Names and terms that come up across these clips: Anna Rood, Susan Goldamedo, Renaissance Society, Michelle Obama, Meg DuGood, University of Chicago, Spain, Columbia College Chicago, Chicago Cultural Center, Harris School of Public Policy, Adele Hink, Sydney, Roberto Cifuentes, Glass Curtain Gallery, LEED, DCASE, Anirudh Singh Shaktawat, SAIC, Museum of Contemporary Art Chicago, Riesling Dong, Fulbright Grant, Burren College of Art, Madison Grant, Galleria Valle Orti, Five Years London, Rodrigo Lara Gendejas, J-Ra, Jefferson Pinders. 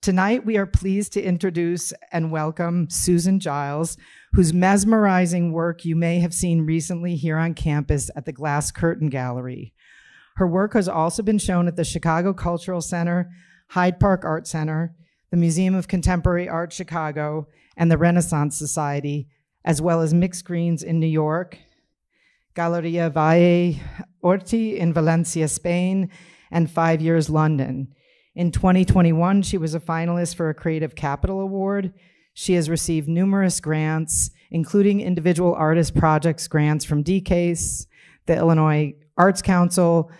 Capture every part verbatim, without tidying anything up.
Tonight, we are pleased to introduce and welcome Susan Giles, whose mesmerizing work you may have seen recently here on campus at the Glass Curtain Gallery. Her work has also been shown at the Chicago Cultural Center, Hyde Park Art Center, the Museum of Contemporary Art Chicago, and the Renaissance Society, as well as Mixed Greens in New York, Galleria Valle Orti in Valencia, Spain, and Five Years London. In twenty twenty-one, she was a finalist for a Creative Capital Award. She has received numerous grants, including individual artist projects grants from D C A S E, the Illinois Arts Council,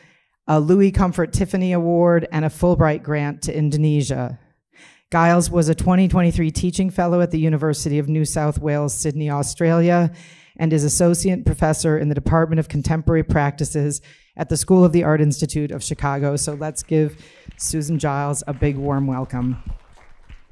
a Louis Comfort Tiffany Award, and a Fulbright Grant to Indonesia. Giles was a twenty twenty-three teaching fellow at the University of New South Wales, Sydney, Australia, and is associate professor in the Department of Contemporary Practices at the School of the Art Institute of Chicago. So let's give Susan Giles a big warm welcome.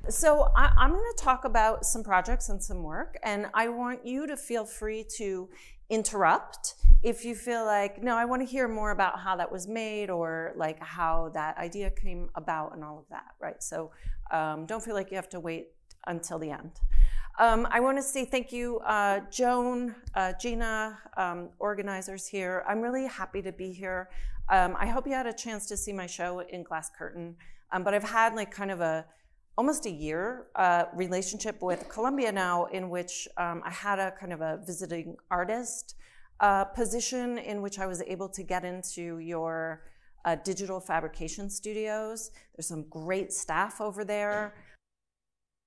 So I, I'm gonna talk about some projects and some work, and I want you to feel free to interrupt if you feel like, no, I want to hear more about how that was made or like how that idea came about and all of that, right? So um, don't feel like you have to wait until the end. Um, I want to say thank you, uh, Joan, uh, Gina, um, organizers here. I'm really happy to be here. Um, I hope you had a chance to see my show in Glass Curtain, um, but I've had like kind of a almost a year uh, relationship with Columbia now, in which um, I had a kind of a visiting artist uh, position in which I was able to get into your uh, digital fabrication studios. There's some great staff over there,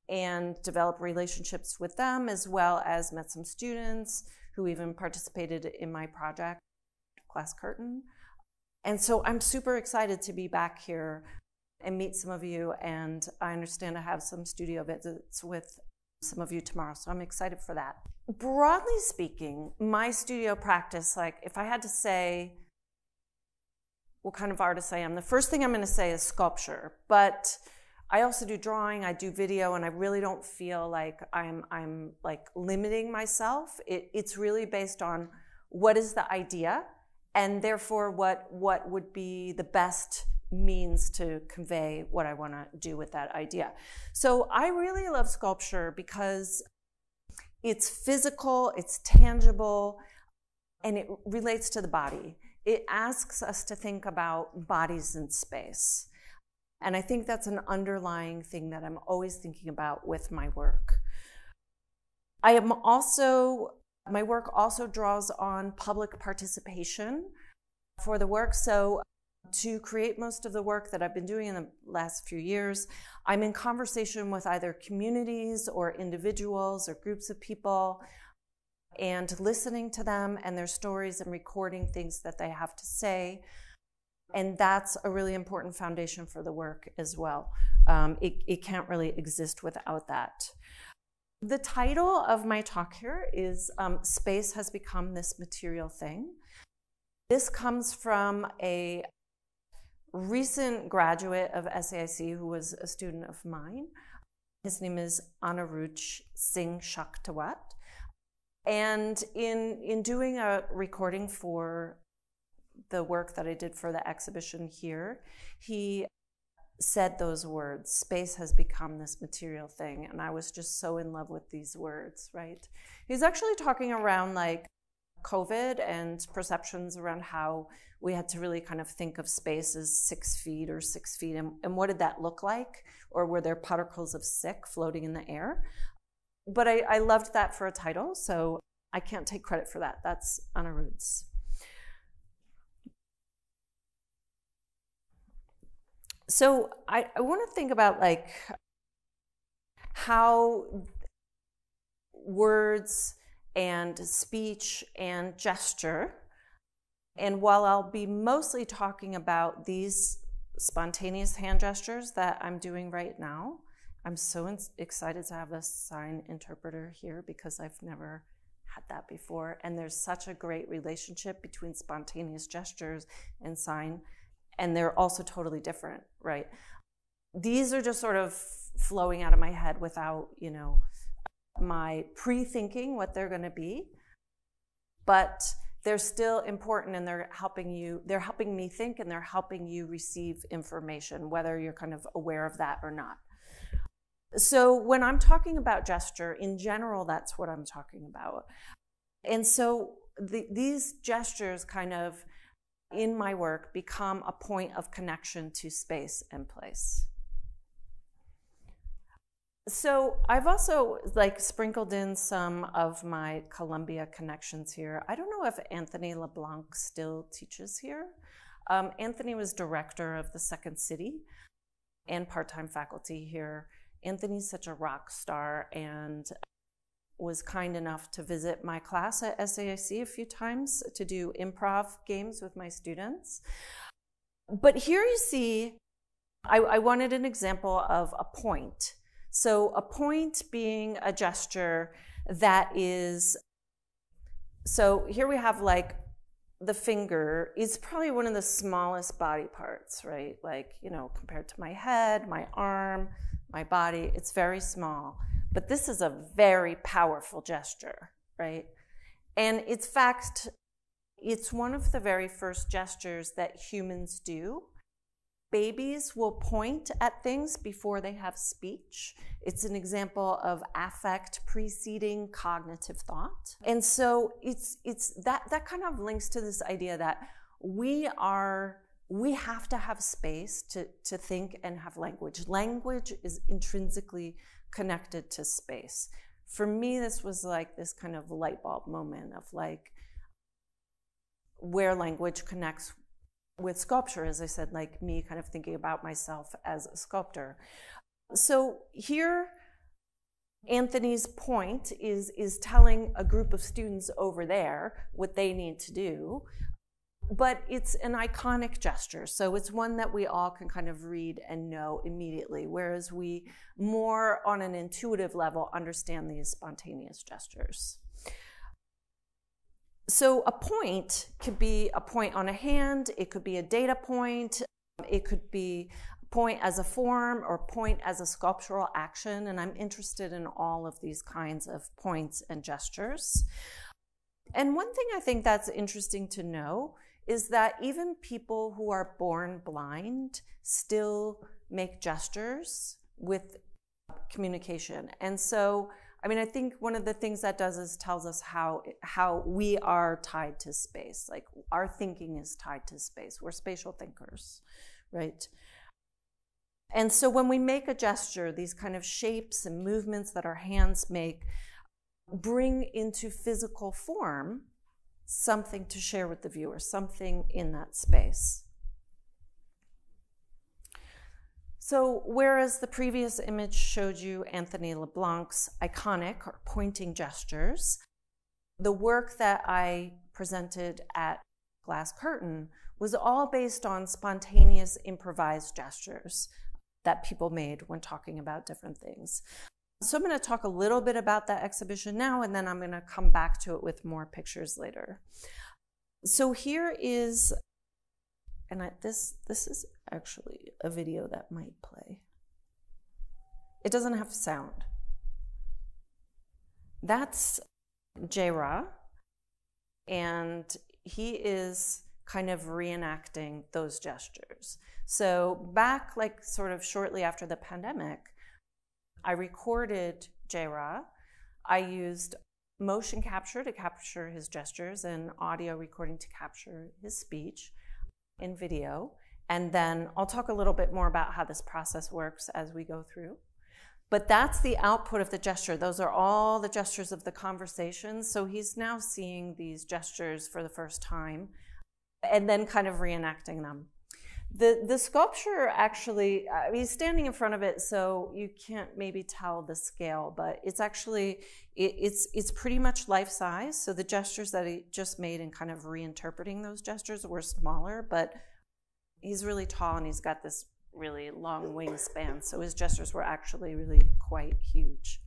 and develop relationships with them, as well as met some students who even participated in my project, Glass Curtain. And so I'm super excited to be back here and meet some of you, and I understand I have some studio visits with some of you tomorrow, so I'm excited for that. Broadly speaking, my studio practice, like if I had to say what kind of artist I am, the first thing I'm gonna say is sculpture, but I also do drawing, I do video, and I really don't feel like I'm, I'm like limiting myself. It, it's really based on what is the idea, and therefore what, what would be the best means to convey what I want to do with that idea. So I really love sculpture because it's physical, it's tangible, and it relates to the body. It asks us to think about bodies in space. And I think that's an underlying thing that I'm always thinking about with my work. I am also, my work also draws on public participation for the work. So to create most of the work that I've been doing in the last few years, I'm in conversation with either communities or individuals or groups of people, and listening to them and their stories and recording things that they have to say. And that's a really important foundation for the work as well. Um, it, it can't really exist without that. The title of my talk here is um, Space Has Become This Material Thing. This comes from a recent graduate of S A I C who was a student of mine. His name is Anirudh Singh Shaktawat. And in, in doing a recording for the work that I did for the exhibition here, he said those words, space has become this material thing. And I was just so in love with these words, right? He's actually talking around like COVID and perceptions around how we had to really kind of think of space as six feet or six feet. And, and what did that look like? Or were there particles of sick floating in the air? But I, I loved that for a title, so I can't take credit for that. That's Anirudh's. So I, I want to think about like how words and speech and gesture, and while I'll be mostly talking about these spontaneous hand gestures that I'm doing right now, I'm so excited to have a sign interpreter here because I've never had that before, and there's such a great relationship between spontaneous gestures and sign. And they're also totally different, right? These are just sort of flowing out of my head without, you know, my pre-thinking what they're gonna be, but they're still important, and they're helping you, they're helping me think, and they're helping you receive information, whether you're kind of aware of that or not. So when I'm talking about gesture, in general, that's what I'm talking about. And so the, these gestures kind of, in my work, become a point of connection to space and place. So I've also like sprinkled in some of my Columbia connections here. I don't know if Anthony LeBlanc still teaches here. Um, Anthony was director of the Second City and part-time faculty here. Anthony's such a rock star and was kind enough to visit my class at S A I C a few times to do improv games with my students. But here you see, I, I wanted an example of a point. So a point being a gesture that is, so here we have like the finger is probably one of the smallest body parts, right? Like, you know, compared to my head, my arm, my body, it's very small. But this is a very powerful gesture, right? And in fact, it's one of the very first gestures that humans do. Babies will point at things before they have speech. It's an example of affect preceding cognitive thought. And so it's it's that that kind of links to this idea that we are we have to have space to, to think and have language. Language is intrinsically connected to space. For me, this was like this kind of light bulb moment of like where language connects with sculpture, as I said, like me kind of thinking about myself as a sculptor. So here, Anthony's point is, is telling a group of students over there what they need to do, but it's an iconic gesture. So it's one that we all can kind of read and know immediately, whereas we more on an intuitive level understand these spontaneous gestures. So a point could be a point on a hand, it could be a data point, it could be a point as a form or point as a sculptural action, and I'm interested in all of these kinds of points and gestures. And one thing I think that's interesting to know is that even people who are born blind still make gestures with communication. And so, I mean, I think one of the things that does is tells us how, how we are tied to space. Like our thinking is tied to space. We're spatial thinkers, right? And so when we make a gesture, these kind of shapes and movements that our hands make bring into physical form something to share with the viewer, something in that space. So whereas the previous image showed you Anthony LeBlanc's iconic or pointing gestures, the work that I presented at Glass Curtain was all based on spontaneous improvised gestures that people made when talking about different things. So I'm going to talk a little bit about that exhibition now, and then I'm going to come back to it with more pictures later. So here is, and I, this this is actually a video that might play. It doesn't have sound. That's J-Ra, and he is kind of reenacting those gestures. So back like sort of shortly after the pandemic, I recorded J-Ra. I used motion capture to capture his gestures and audio recording to capture his speech in video. And then I'll talk a little bit more about how this process works as we go through. But that's the output of the gesture. Those are all the gestures of the conversation. So he's now seeing these gestures for the first time and then kind of reenacting them. The, the sculpture actually, I mean, he's standing in front of it, so you can't maybe tell the scale, but it's actually, it, it's, it's pretty much life size. So the gestures that he just made and kind of reinterpreting those gestures were smaller, but he's really tall and he's got this really long wingspan. So his gestures were actually really quite huge.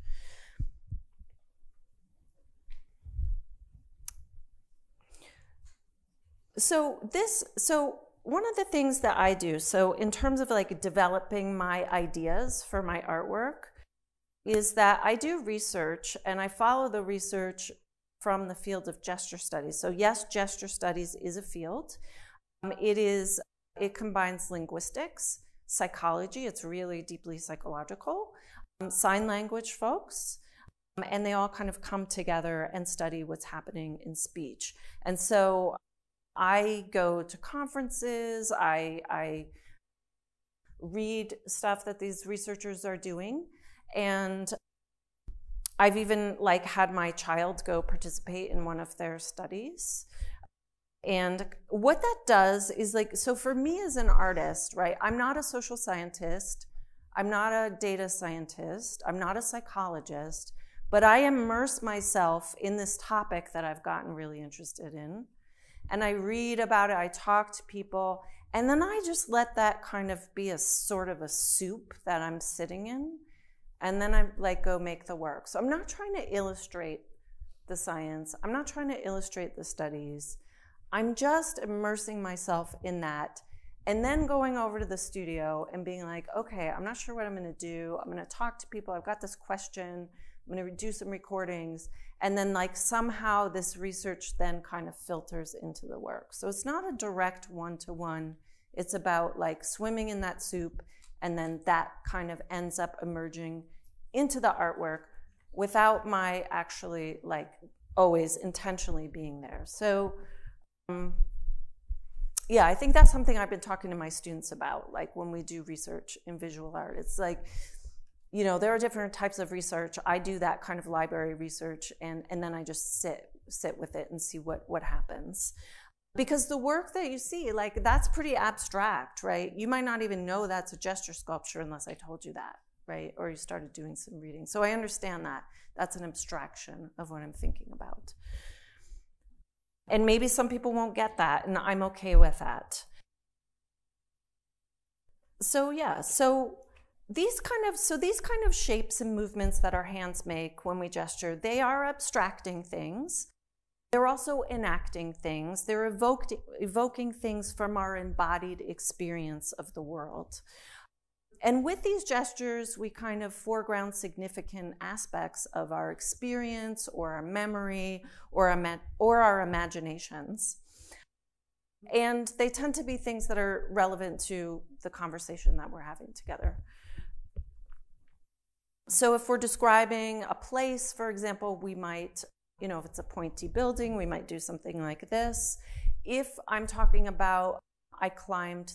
So this, so one of the things that I do, so in terms of like developing my ideas for my artwork, is that I do research and I follow the research from the field of gesture studies. So yes, gesture studies is a field. Um, it is, it combines linguistics, psychology. It's really deeply psychological. Um, sign language folks. Um, and they all kind of come together and study what's happening in speech. And so I go to conferences, I, I read stuff that these researchers are doing, and I've even like had my child go participate in one of their studies. And what that does is like, so for me as an artist, right, I'm not a social scientist, I'm not a data scientist, I'm not a psychologist, but I immerse myself in this topic that I've gotten really interested in. And I read about it, I talk to people, and then I just let that kind of be a sort of a soup that I'm sitting in, and then I like go make the work. So I'm not trying to illustrate the science, I'm not trying to illustrate the studies, I'm just immersing myself in that, and then going over to the studio and being like, okay, I'm not sure what I'm gonna do, I'm gonna talk to people, I've got this question, I'm gonna do some recordings, and then like somehow this research then kind of filters into the work. So it's not a direct one-to-one, it's about like swimming in that soup, and then that kind of ends up emerging into the artwork without my actually like always intentionally being there. So um, yeah, I think that's something I've been talking to my students about, like when we do research in visual art, it's like, you know, there are different types of research. I do that kind of library research, and, and then I just sit sit with it and see what, what happens. Because the work that you see, like that's pretty abstract, right? You might not even know that's a gesture sculpture unless I told you that, right? Or you started doing some reading. So I understand that. That's an abstraction of what I'm thinking about. And maybe some people won't get that, and I'm okay with that. So yeah, so... These kind of, so these kind of shapes and movements that our hands make when we gesture, they are abstracting things. They're also enacting things. They're evoked, evoking things from our embodied experience of the world. And with these gestures, we kind of foreground significant aspects of our experience or our memory or our, or our imaginations. And they tend to be things that are relevant to the conversation that we're having together. So if we're describing a place, for example, we might, you know, if it's a pointy building, we might do something like this. If I'm talking about, I climbed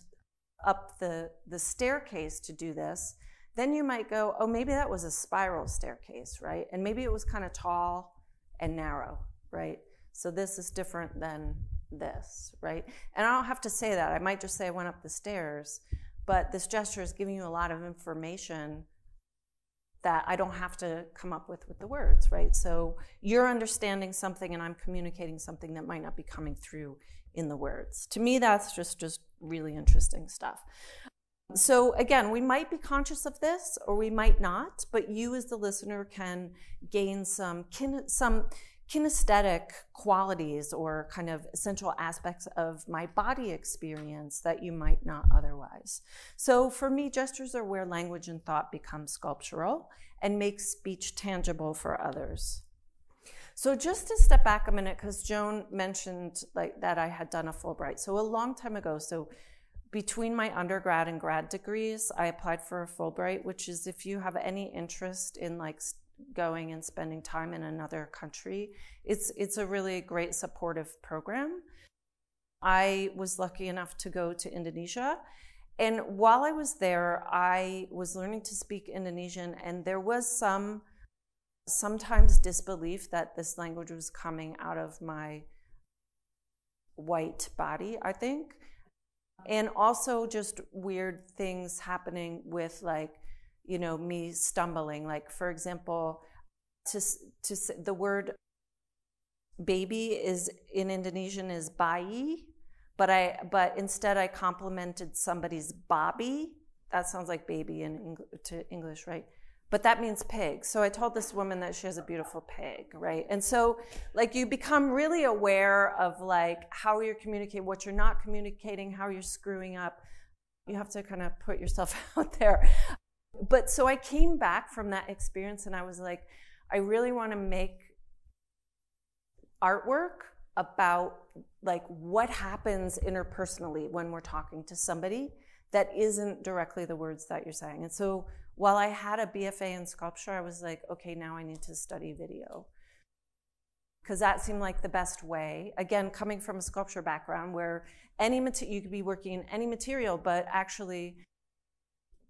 up the, the staircase to do this, then you might go, oh, maybe that was a spiral staircase, right? And maybe it was kind of tall and narrow, right? So this is different than this, right? And I don't have to say that. I might just say I went up the stairs, but this gesture is giving you a lot of information that I don't have to come up with with the words, right? So you're understanding something and I'm communicating something that might not be coming through in the words. To me, that's just, just really interesting stuff. So again, we might be conscious of this or we might not, but you as the listener can gain some, kin some kinesthetic qualities or kind of essential aspects of my body experience that you might not otherwise. So for me, gestures are where language and thought become sculptural and make speech tangible for others. So just to step back a minute, because Joan mentioned like that I had done a Fulbright. So a long time ago, so between my undergrad and grad degrees, I applied for a Fulbright, which is if you have any interest in like going and spending time in another country. It's, it's a really great supportive program. I was lucky enough to go to Indonesia. And while I was there, I was learning to speak Indonesian, and there was some sometimes disbelief that this language was coming out of my white body, I think. And also just weird things happening with like, you know, me stumbling, like for example, to, to the word baby is in Indonesian is bayi, but I but instead I complimented somebody's bobby. That sounds like baby in English, to English, right? But that means pig. So I told this woman that she has a beautiful pig, right? And so like you become really aware of like how you're communicating, what you're not communicating, how you're screwing up. You have to kind of put yourself out there. But so I came back from that experience and I was like, I really want to make artwork about like what happens interpersonally when we're talking to somebody that isn't directly the words that you're saying. And so while I had a B F A in sculpture, I was like, okay, now I need to study video, because that seemed like the best way. Again, coming from a sculpture background where any material, you could be working in any material, but actually,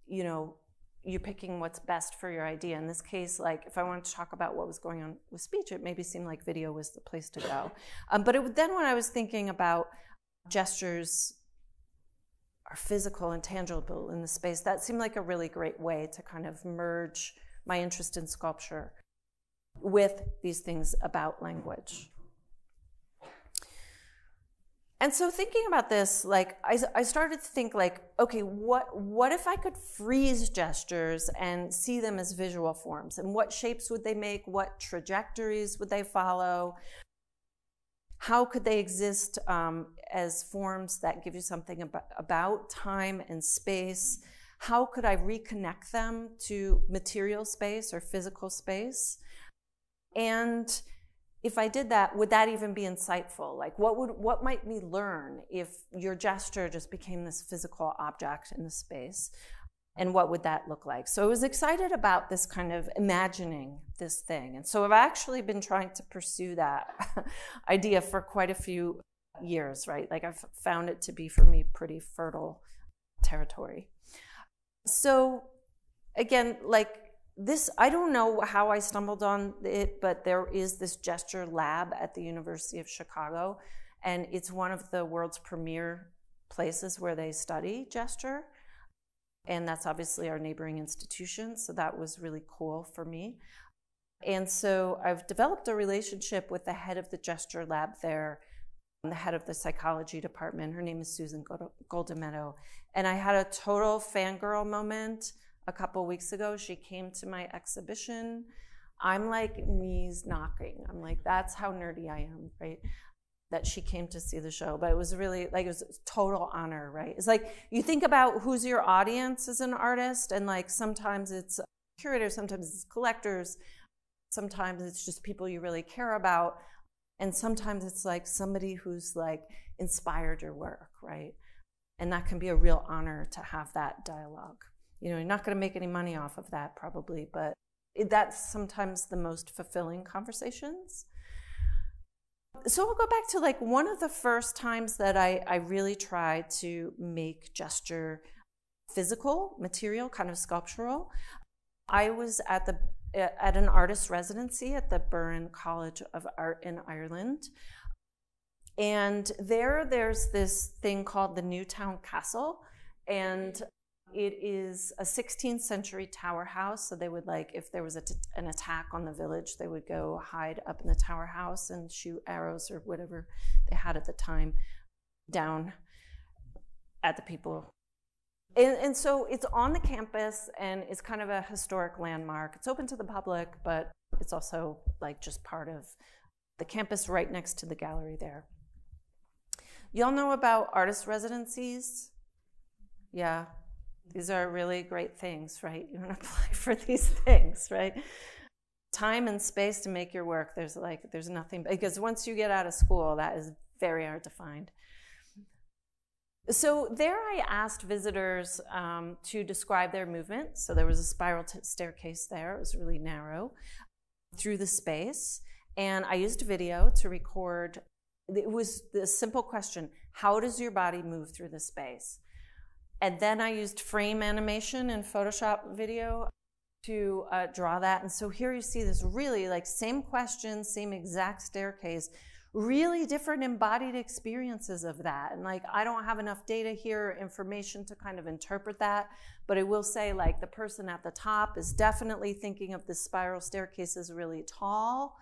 you know, you're picking what's best for your idea. In this case, like if I wanted to talk about what was going on with speech, it maybe seemed like video was the place to go. Um, but it would, then when I was thinking about gestures are physical and tangible in the space, that seemed like a really great way to kind of merge my interest in sculpture with these things about language. And so thinking about this, like I, I started to think like, okay, what, what if I could freeze gestures and see them as visual forms? And what shapes would they make? What trajectories would they follow? How could they exist um, as forms that give you something about, about time and space? How could I reconnect them to material space or physical space? And if I did that, would that even be insightful? Like what would, what might we learn if your gesture just became this physical object in the space? And what would that look like? So I was excited about this kind of imagining this thing. And so I've actually been trying to pursue that idea for quite a few years, right? Like I've found it to be, for me, pretty fertile territory. So again, like this, I don't know how I stumbled on it, but there is this gesture lab at the University of Chicago, and it's one of the world's premier places where they study gesture. And that's obviously our neighboring institution, so that was really cool for me. And so I've developed a relationship with the head of the gesture lab there, the head of the psychology department. Her name is Susan Goldamedo. And I had a total fangirl moment a couple weeks ago. She came to my exhibition. I'm like knees knocking. I'm like, that's how nerdy I am, right? That she came to see the show, but it was really, like, it was a total honor, right? It's like, you think about who's your audience as an artist, and like, sometimes it's curators, sometimes it's collectors, sometimes it's just people you really care about, and sometimes it's like somebody who's like inspired your work, right? And that can be a real honor to have that dialogue. You know, you're not gonna make any money off of that probably, but it, that's sometimes the most fulfilling conversations. So we'll go back to like one of the first times that I, I really tried to make gesture physical, material, kind of sculptural. I was at, the, at an artist residency at the Burren College of Art in Ireland. And there, there's this thing called the Newtown Castle. And it is a sixteenth century tower house, so they would like, if there was a t an attack on the village, they would go hide up in the tower house and shoot arrows or whatever they had at the time down at the people. And, and so it's on the campus and it's kind of a historic landmark. It's open to the public, but it's also like just part of the campus right next to the gallery there. Y'all know about artist residencies? Yeah. These are really great things, right? You want to apply for these things, right? Time and space to make your work. There's like, there's nothing, because once you get out of school, that is very hard to find. So there I asked visitors um, to describe their movement. So there was a spiral staircase there. It was really narrow through the space. And I used video to record. It was the simple question, how does your body move through the space? And then I used frame animation and Photoshop video to uh, draw that. And so here you see this really like same question, same exact staircase, really different embodied experiences of that. And like, I don't have enough data here, information to kind of interpret that, but I will say like the person at the top is definitely thinking of the spiral staircase as really tall,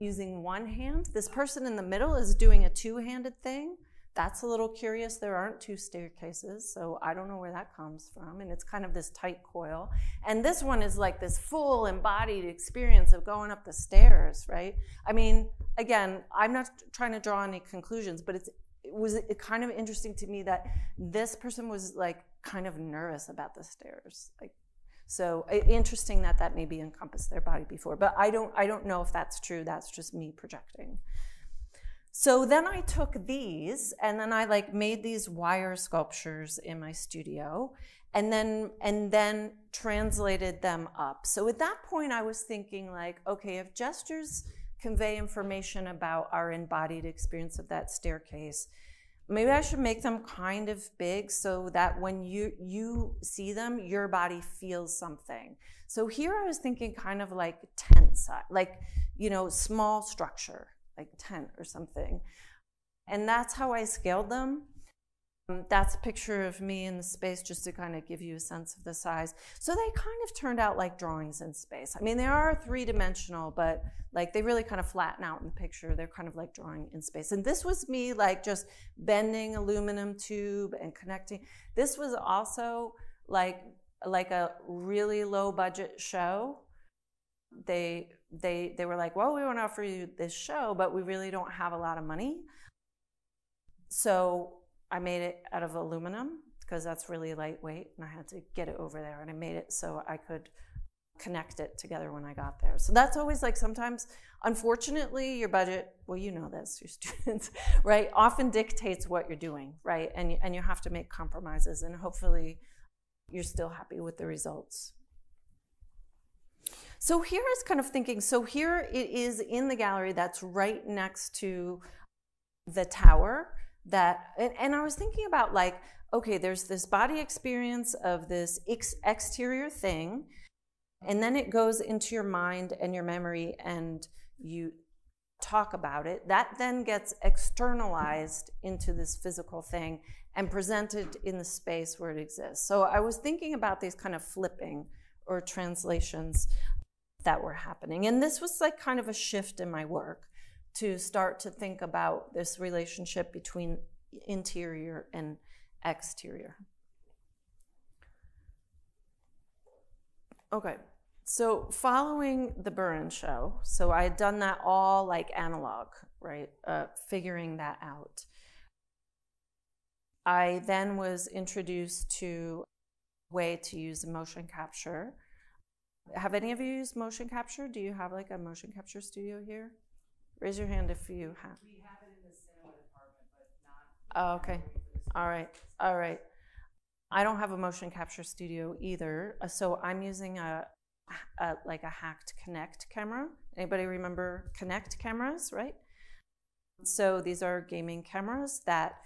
using one hand. This person in the middle is doing a two-handed thing. That's a little curious. There aren't two staircases, so I don't know where that comes from. And it's kind of this tight coil. And this one is like this full embodied experience of going up the stairs, right? I mean, again, I'm not trying to draw any conclusions, but it's, it was it kind of interesting to me that this person was like kind of nervous about the stairs. Like, so interesting that that maybe encompassed their body before, but I don't, I don't know if that's true. That's just me projecting. So then I took these and then I like made these wire sculptures in my studio and then and then translated them up. So at that point I was thinking like, okay, if gestures convey information about our embodied experience of that staircase, maybe I should make them kind of big so that when you, you see them, your body feels something. So here I was thinking kind of like tent size, like, you know, small structure, like tent or something. And that's how I scaled them. Um, that's a picture of me in the space just to kind of give you a sense of the size. So they kind of turned out like drawings in space. I mean, they are three-dimensional, but like they really kind of flatten out in the picture. They're kind of like drawing in space. And this was me like just bending aluminum tube and connecting. This was also like, like a really low budget show. They, they, they were like, well, we want to offer you this show, but we really don't have a lot of money. So I made it out of aluminum because that's really lightweight and I had to get it over there, and I made it so I could connect it together when I got there. So that's always like sometimes, unfortunately, your budget, well, you know this, your students, right, often dictates what you're doing, right? And, and you have to make compromises, and hopefully you're still happy with the results. So here is kind of thinking, so here it is in the gallery that's right next to the tower that, and, and I was thinking about like, okay, there's this body experience of this ex exterior thing, and then it goes into your mind and your memory and you talk about it. That then gets externalized into this physical thing and presented in the space where it exists. So I was thinking about these kind of flipping or translations that were happening. And this was like kind of a shift in my work to start to think about this relationship between interior and exterior. Okay, so following the Burren show, so I had done that all like analog, right? Uh, figuring that out. I then was introduced to a way to use motion capture. Have any of you used motion capture? Do you have like a motion capture studio here? Raise your hand if you have. We have it in the cinema department, but not. Oh, okay. All right. All right. I don't have a motion capture studio either, so I'm using a, a like a hacked Kinect camera. Anybody remember Kinect cameras, right? So these are gaming cameras that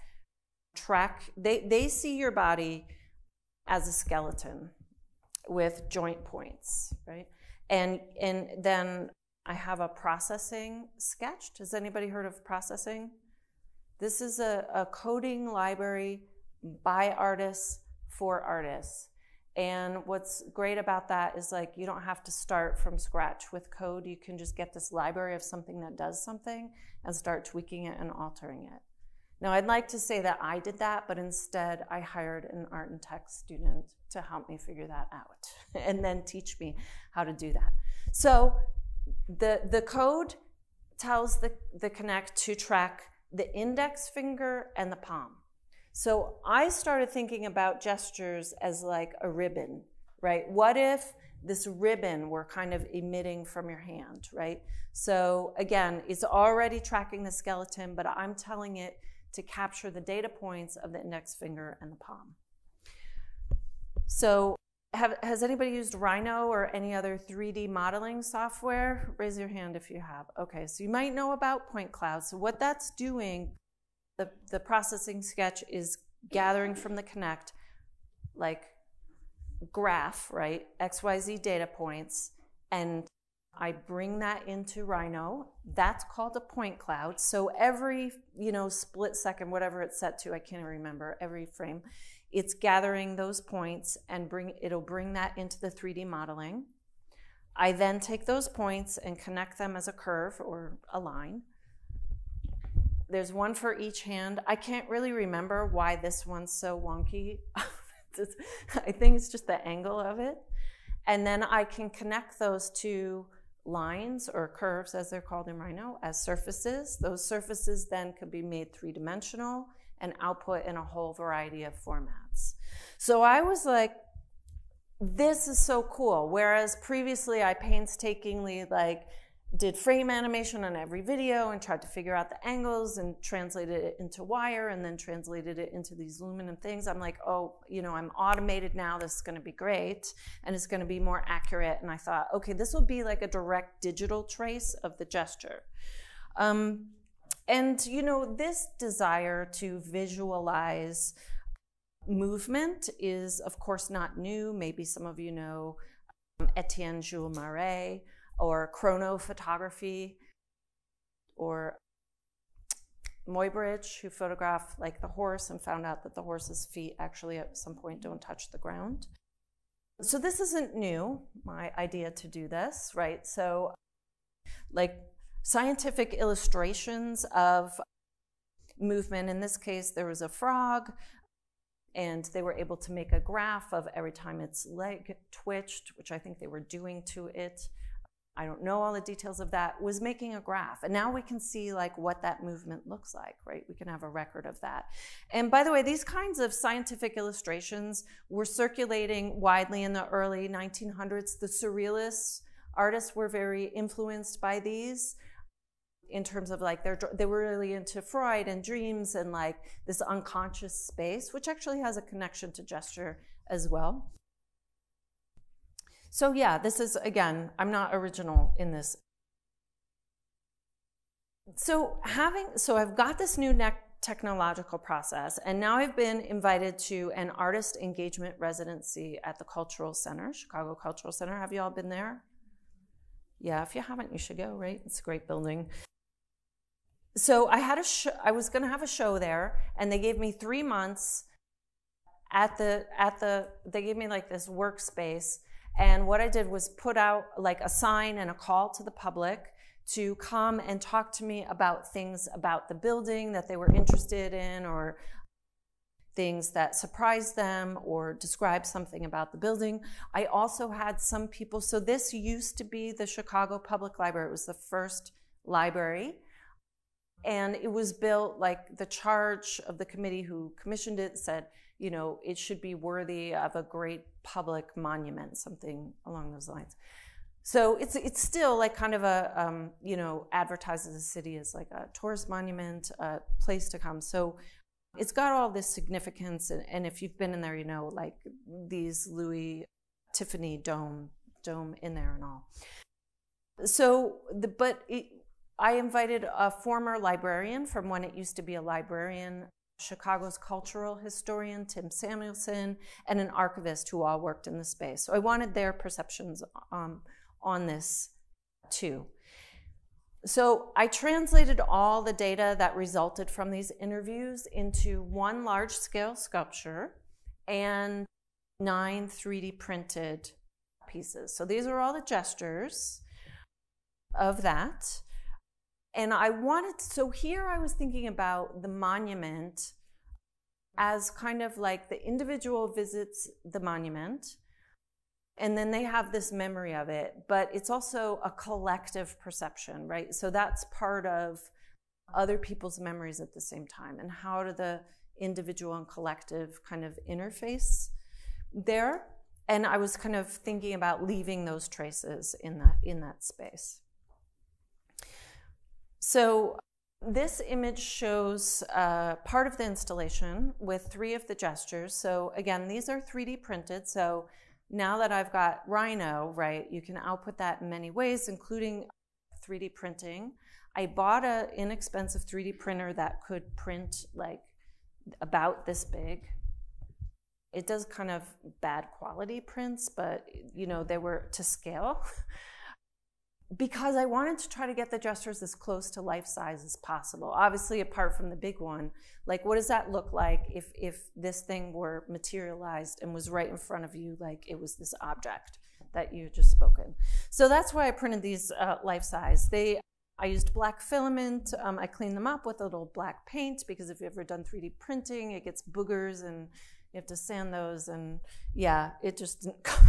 track. They they see your body as a skeleton with joint points, right? And and then I have a processing sketch. Has anybody heard of processing? This is a, a coding library by artists for artists. And what's great about that is like you don't have to start from scratch with code. You can just get this library of something that does something and start tweaking it and altering it. Now, I'd like to say that I did that, but instead I hired an art and tech student to help me figure that out and then teach me how to do that. So the, the code tells the, the Kinect to track the index finger and the palm. So I started thinking about gestures as like a ribbon, right? What if this ribbon were kind of emitting from your hand, right? So again, it's already tracking the skeleton, but I'm telling it to capture the data points of the index finger and the palm. So have, has anybody used Rhino or any other three D modeling software? Raise your hand if you have. Okay, so you might know about point clouds. So what that's doing, the, the processing sketch is gathering from the Kinect, like graph, right, X Y Z data points, and I bring that into Rhino. That's called a point cloud. So every, you know, split second, whatever it's set to, I can't remember, every frame, it's gathering those points and bring it'll bring that into the three D modeling. I then take those points and Kinect them as a curve or a line. There's one for each hand. I can't really remember why this one's so wonky. I think it's just the angle of it. And then I can Kinect those two lines or curves, as they're called in Rhino, as surfaces. Those surfaces then could be made three-dimensional and output in a whole variety of formats. So I was like, this is so cool. Whereas previously I painstakingly like did frame animation on every video and tried to figure out the angles and translated it into wire and then translated it into these aluminum things. I'm like, oh, you know, I'm automated now. This is going to be great and it's going to be more accurate. And I thought, okay, this will be like a direct digital trace of the gesture. Um, and, you know, this desire to visualize movement is, of course, not new. Maybe some of you know um, Etienne Jules-Marais, or chronophotography, or Muybridge, who photographed like the horse and found out that the horse's feet actually at some point don't touch the ground. So this isn't new, my idea to do this, right? So like scientific illustrations of movement, in this case, there was a frog, and they were able to make a graph of every time its leg twitched, which I think they were doing to it. I don't know all the details of that, was making a graph. And now we can see like what that movement looks like, right? We can have a record of that. And by the way, these kinds of scientific illustrations were circulating widely in the early nineteen hundreds. The surrealist artists were very influenced by these in terms of like, their, they were really into Freud and dreams and like this unconscious space, which actually has a connection to gesture as well. So yeah, this is, again, I'm not original in this. So having, so I've got this new technological process, and now I've been invited to an artist engagement residency at the Cultural Center, Chicago Cultural Center. Have you all been there? Yeah, if you haven't, you should go, right? It's a great building. So I had a sh I was gonna have a show there, and they gave me three months at the, at the, they gave me like this workspace. And what I did was put out like a sign and a call to the public to come and talk to me about things about the building that they were interested in, or things that surprised them, or describe something about the building. I also had some people, so this used to be the Chicago Public Library. It was the first library. And it was built like the charge of the committee who commissioned it said, you know, it should be worthy of a great public monument, something along those lines. So it's it's still like kind of a, um, you know, advertises the city as like a tourist monument, a place to come. So it's got all this significance. And, and if you've been in there, you know, like these Louis Tiffany dome, dome in there and all. So, the, but it, I invited a former librarian from when it used to be a librarian, Chicago's cultural historian, Tim Samuelson, and an archivist who all worked in the space. So I wanted their perceptions um, on this too. So I translated all the data that resulted from these interviews into one large-scale sculpture and nine three D printed pieces. So these are all the gestures of that. And I wanted, so here I was thinking about the monument as kind of like the individual visits the monument, and then they have this memory of it, but it's also a collective perception, right? So that's part of other people's memories at the same time, and how do the individual and collective kind of interface there. And I was kind of thinking about leaving those traces in that, in that space. So this image shows uh, part of the installation with three of the gestures. So again, these are three D printed. So now that I've got Rhino, right, you can output that in many ways, including three D printing. I bought an inexpensive three D printer that could print like about this big. It does kind of bad quality prints, but you know, they were to scale. Because I wanted to try to get the gestures as close to life size as possible. Obviously, apart from the big one, like what does that look like if, if this thing were materialized and was right in front of you, like it was this object that you had just spoken. So that's why I printed these uh, life size. They, I used black filament. Um, I cleaned them up with a little black paint, because if you've ever done three D printing, it gets boogers and you have to sand those, and yeah, it just didn't come,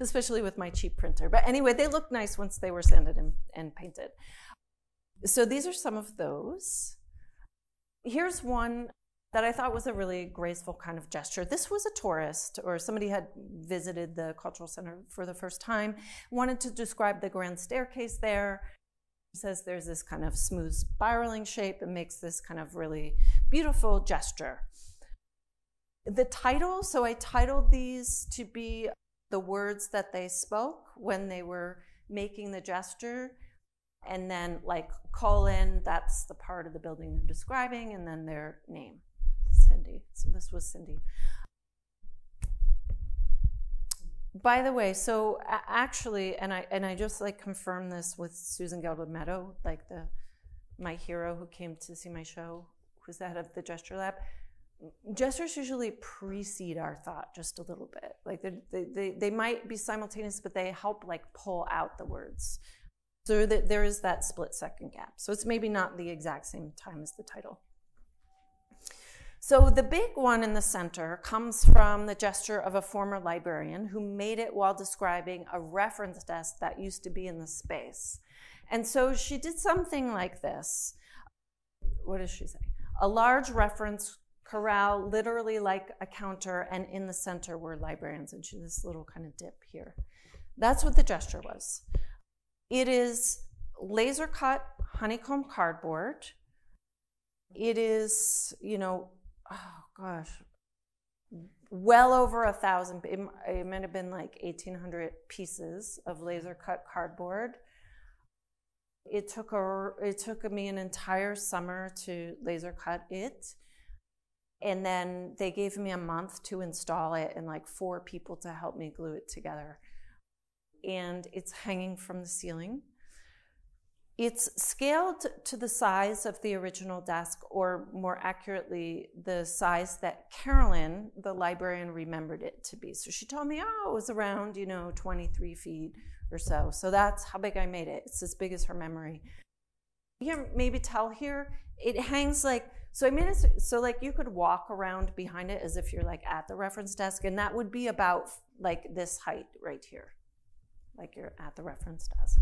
especially with my cheap printer. But anyway, they looked nice once they were sanded and, and painted. So these are some of those. Here's one that I thought was a really graceful kind of gesture. This was a tourist, or somebody had visited the Cultural Center for the first time, wanted to describe the grand staircase there, says there's this kind of smooth spiraling shape and makes this kind of really beautiful gesture. The title, so I titled these to be the words that they spoke when they were making the gesture, and then like call in, that's the part of the building they're describing, and then their name, Cindy. So this was Cindy. By the way, so actually, and I and I just like confirmed this with Susan Giles, like the my hero who came to see my show, who's the head of the Gesture Lab. Gestures usually precede our thought just a little bit. Like they they they, they might be simultaneous, but they help like pull out the words, so that there is that split second gap. So it's maybe not the exact same time as the title. So the big one in the center comes from the gesture of a former librarian who made it while describing a reference desk that used to be in the space. And so she did something like this. What does she say? A large reference corral, literally like a counter, and in the center were librarians, and she did this little kind of dip here. That's what the gesture was. It is laser cut honeycomb cardboard. It is, you know, oh gosh, well over a thousand, it, it might have been like eighteen hundred pieces of laser cut cardboard. It took, a, it took me an entire summer to laser cut it. And then they gave me a month to install it and like four people to help me glue it together. And it's hanging from the ceiling. It's scaled to the size of the original desk, or more accurately, the size that Carolyn, the librarian, remembered it to be. So she told me, oh, it was around, you know, twenty-three feet or so. So that's how big I made it. It's as big as her memory. You can maybe tell here, it hangs like, so I made it, so like you could walk around behind it as if you're like at the reference desk, and that would be about like this height right here, like you're at the reference desk.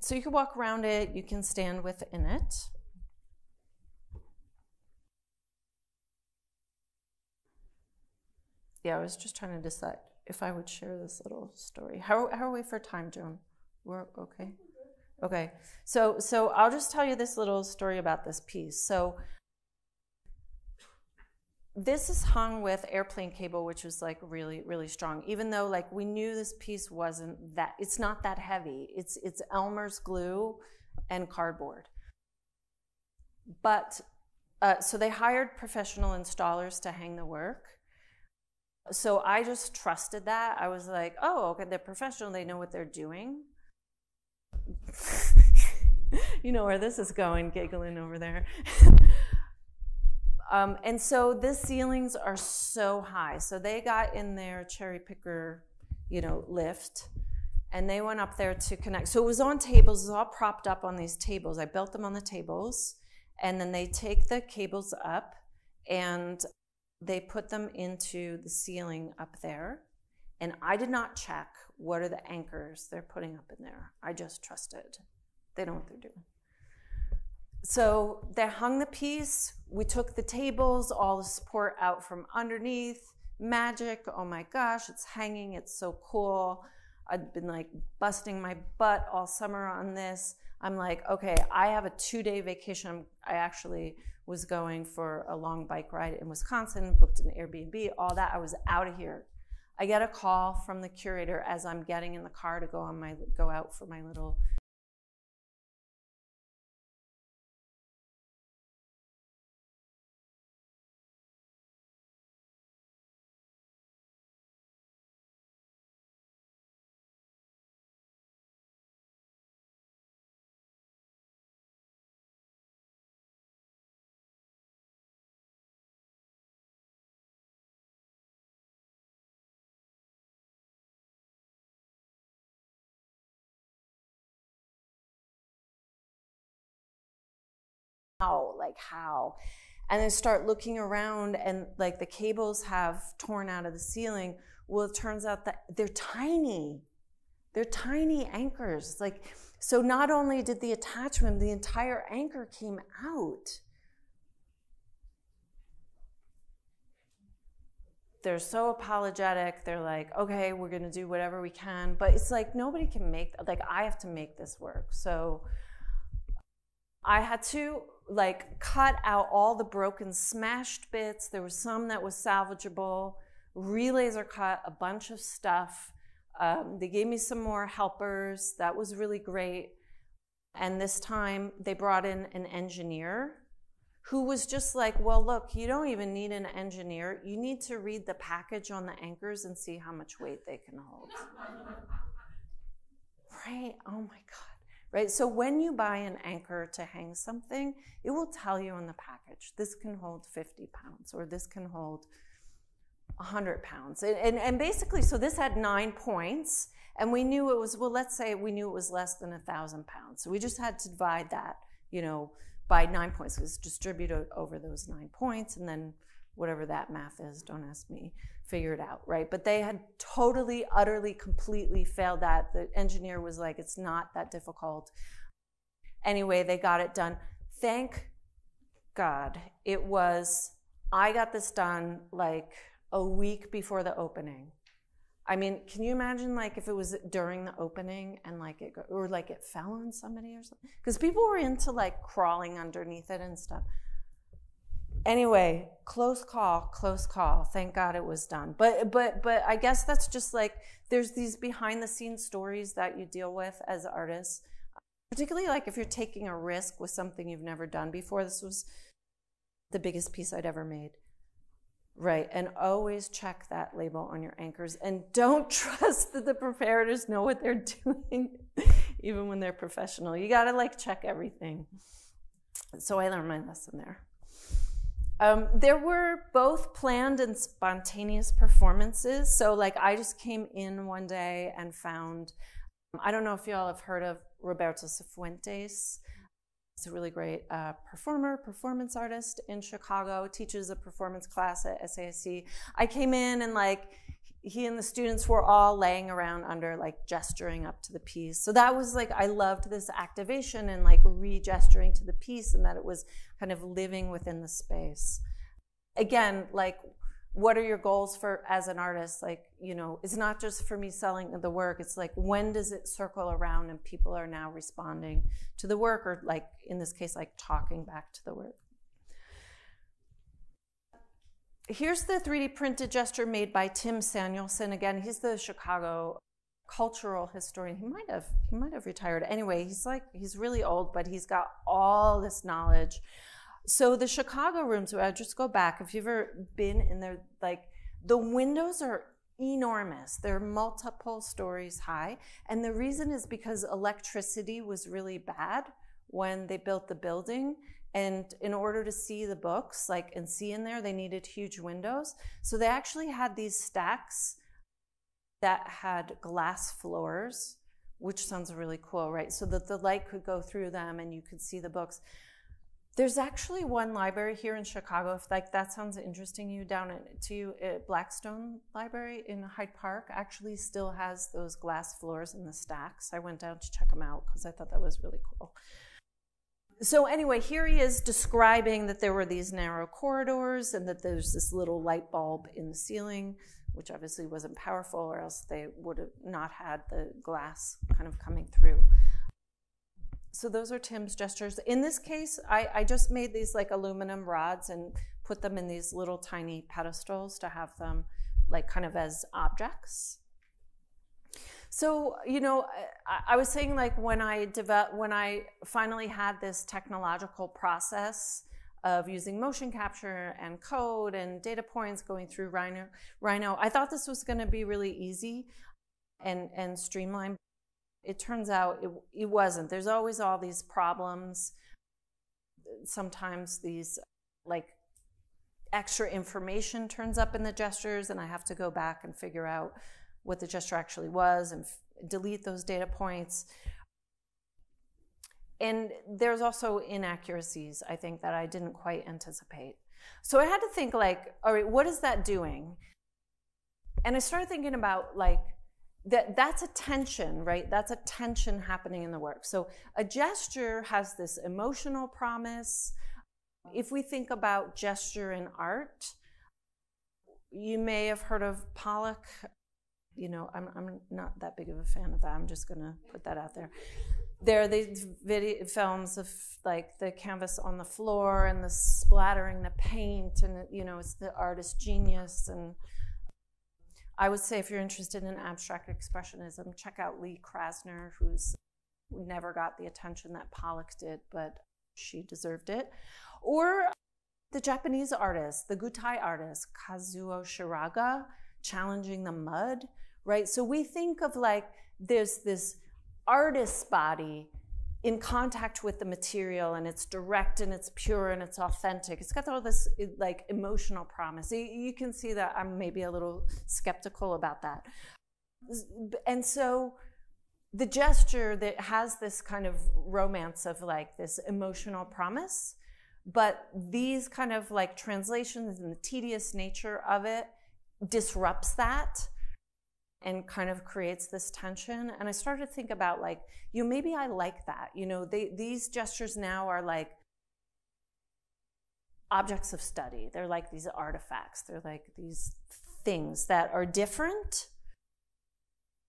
So you can walk around it, you can stand within it. Yeah, I was just trying to decide if I would share this little story. How, how are we for time, Joan? We're okay? Okay, so, so I'll just tell you this little story about this piece. So this is hung with airplane cable, which was like really, really strong. Even though like we knew this piece wasn't that, it's not that heavy. It's, it's Elmer's glue and cardboard. But, uh, so they hired professional installers to hang the work. So I just trusted that. I was like, oh, okay, they're professional, they know what they're doing. You know where this is going, giggling over there. Um, and so the ceilings are so high. So they got in their cherry picker, you know, lift, and they went up there to connect. So it was on tables, it was all propped up on these tables. I built them on the tables, and then they take the cables up and they put them into the ceiling up there. And I did not check what are the anchors they're putting up in there. I just trusted. They know what they're doing. So they hung the piece, we took the tables, all the support out from underneath, magic, oh my gosh, it's hanging, it's so cool. I'd been like busting my butt all summer on this. I'm like, okay, I have a two-day vacation. I actually was going for a long bike ride in Wisconsin, booked an Airbnb, all that, I was out of here. I get a call from the curator as I'm getting in the car to go on my, go out for my little How, like how? And I start looking around, and like the cables have torn out of the ceiling. Well, it turns out that they're tiny. They're tiny anchors. Like, so not only did the attachment, the entire anchor came out. they're so apologetic. They're like, okay, we're going to do whatever we can. But it's like nobody can make, like I have to make this work. So I had to like cut out all the broken, smashed bits. There was some that was salvageable. Relaser cut a bunch of stuff. Um, they gave me some more helpers. That was really great. And this time they brought in an engineer who was just like, well, look, you don't even need an engineer. You need to read the package on the anchors and see how much weight they can hold. Right? Oh, my God. Right? So when you buy an anchor to hang something, it will tell you on the package, this can hold fifty pounds or this can hold one hundred pounds. And, and, and basically, so this had nine points. And we knew it was, well, let's say we knew it was less than one thousand pounds. So we just had to divide that, you know, by nine points. It was distributed over those nine points. And then whatever that math is, don't ask me, figure it out, right? But they had totally, utterly, completely failed that. The engineer was like, it's not that difficult. Anyway, they got it done. Thank God it was, I got this done like a week before the opening. I mean, can you imagine like if it was during the opening and like it, or like it fell on somebody or something? Because people were into like crawling underneath it and stuff. Anyway, close call, close call. Thank God it was done. But, but, but I guess that's just like, there's these behind the scenes stories that you deal with as artists, particularly like if you're taking a risk with something you've never done before. This was the biggest piece I'd ever made. Right, and always check that label on your anchors and don't trust that the preparators know what they're doing, even when they're professional. You gotta like check everything. So I learned my lesson there. Um, there were both planned and spontaneous performances. So like I just came in one day and found, I don't know if y'all have heard of Roberto Cifuentes. He's a really great uh, performer, performance artist in Chicago, teaches a performance class at S A I C. I came in and like, he and the students were all laying around under like gesturing up to the piece. So that was like, I loved this activation and like re-gesturing to the piece and that it was kind of living within the space. Again, like, what are your goals for as an artist? Like, you know, it's not just for me selling the work. It's like, when does it circle around and people are now responding to the work or like, in this case, like talking back to the work. Here's the three D printed gesture made by Tim Samuelson. Again, he's the Chicago cultural historian. He might have, he might have retired. Anyway, he's like, he's really old, but he's got all this knowledge. So the Chicago rooms, I just go back, if you've ever been in there, like the windows are enormous. They're multiple stories high. And the reason is because electricity was really bad when they built the building. And in order to see the books, like and see in there, they needed huge windows. So they actually had these stacks that had glass floors, which sounds really cool, right? So that the light could go through them and you could see the books. There's actually one library here in Chicago, if like that sounds interesting you, down at, to you, at Blackstone Library in Hyde Park actually still has those glass floors and the stacks. I went down to check them out because I thought that was really cool. So anyway, here he is describing that there were these narrow corridors and that there's this little light bulb in the ceiling, which obviously wasn't powerful or else they would have not had the glass kind of coming through. So those are Tim's gestures. In this case, I, I just made these like aluminum rods and put them in these little tiny pedestals to have them like kind of as objects. So, you know, I, I was saying like when I developed, when I finally had this technological process of using motion capture and code and data points going through Rhino, Rhino I thought this was gonna be really easy and, and streamlined. It turns out it, it wasn't. There's always all these problems, sometimes these like extra information turns up in the gestures and I have to go back and figure out what the gesture actually was and delete those data points. And there's also inaccuracies, I think, that I didn't quite anticipate. So I had to think like, all right, what is that doing? And I started thinking about like, That, that's a tension, right? That's a tension happening in the work. So a gesture has this emotional promise. If we think about gesture in art, You may have heard of Pollock. You know, I'm, I'm not that big of a fan of that. I'm just gonna put that out there. There are these video films of like the canvas on the floor and the splattering the paint, and you know, it's the artist's genius. And I would say if you're interested in abstract expressionism, check out Lee Krasner, who's never got the attention that Pollock did, but she deserved it. Or the Japanese artists, the Gutai artists, Kazuo Shiraga, challenging the mud, right? So we think of like there's this artist's body in contact with the material, and it's direct and it's pure and it's authentic. It's got all this like emotional promise. You can see that I'm maybe a little skeptical about that. And so the gesture that has this kind of romance of like this emotional promise, but these kind of like translations and the tedious nature of it disrupts that and kind of creates this tension. And I started to think about like, you know, maybe I like that. You know, they, these gestures now are like objects of study. They're like these artifacts. They're like these things that are different.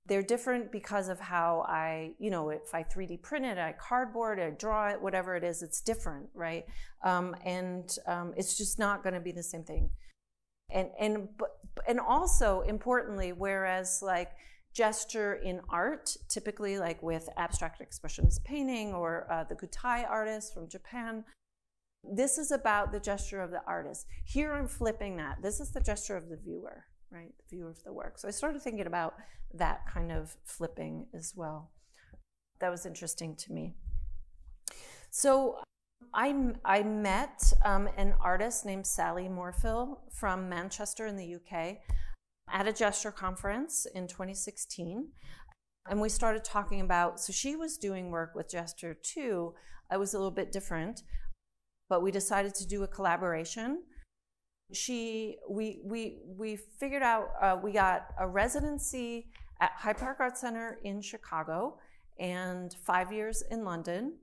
They're different because of how I, you know, if I three D print it, I cardboard, I draw it, whatever it is, it's different, right? Um, and um, it's just not gonna be the same thing. And, and, but, and also, importantly, whereas like gesture in art, typically like with abstract expressionist painting or uh, the Gutai artists from Japan, this is about the gesture of the artist. Here I'm flipping that. This is the gesture of the viewer, right? The viewer of the work. So I started thinking about that kind of flipping as well. That was interesting to me. So I, I met um, an artist named Sally Morphill from Manchester in the U K at a gesture conference in twenty sixteen. And we started talking about, so she was doing work with gesture too. I was a little bit different, but we decided to do a collaboration. She, we, we, we figured out, uh, we got a residency at Hyde Park Art Center in Chicago and five years in London.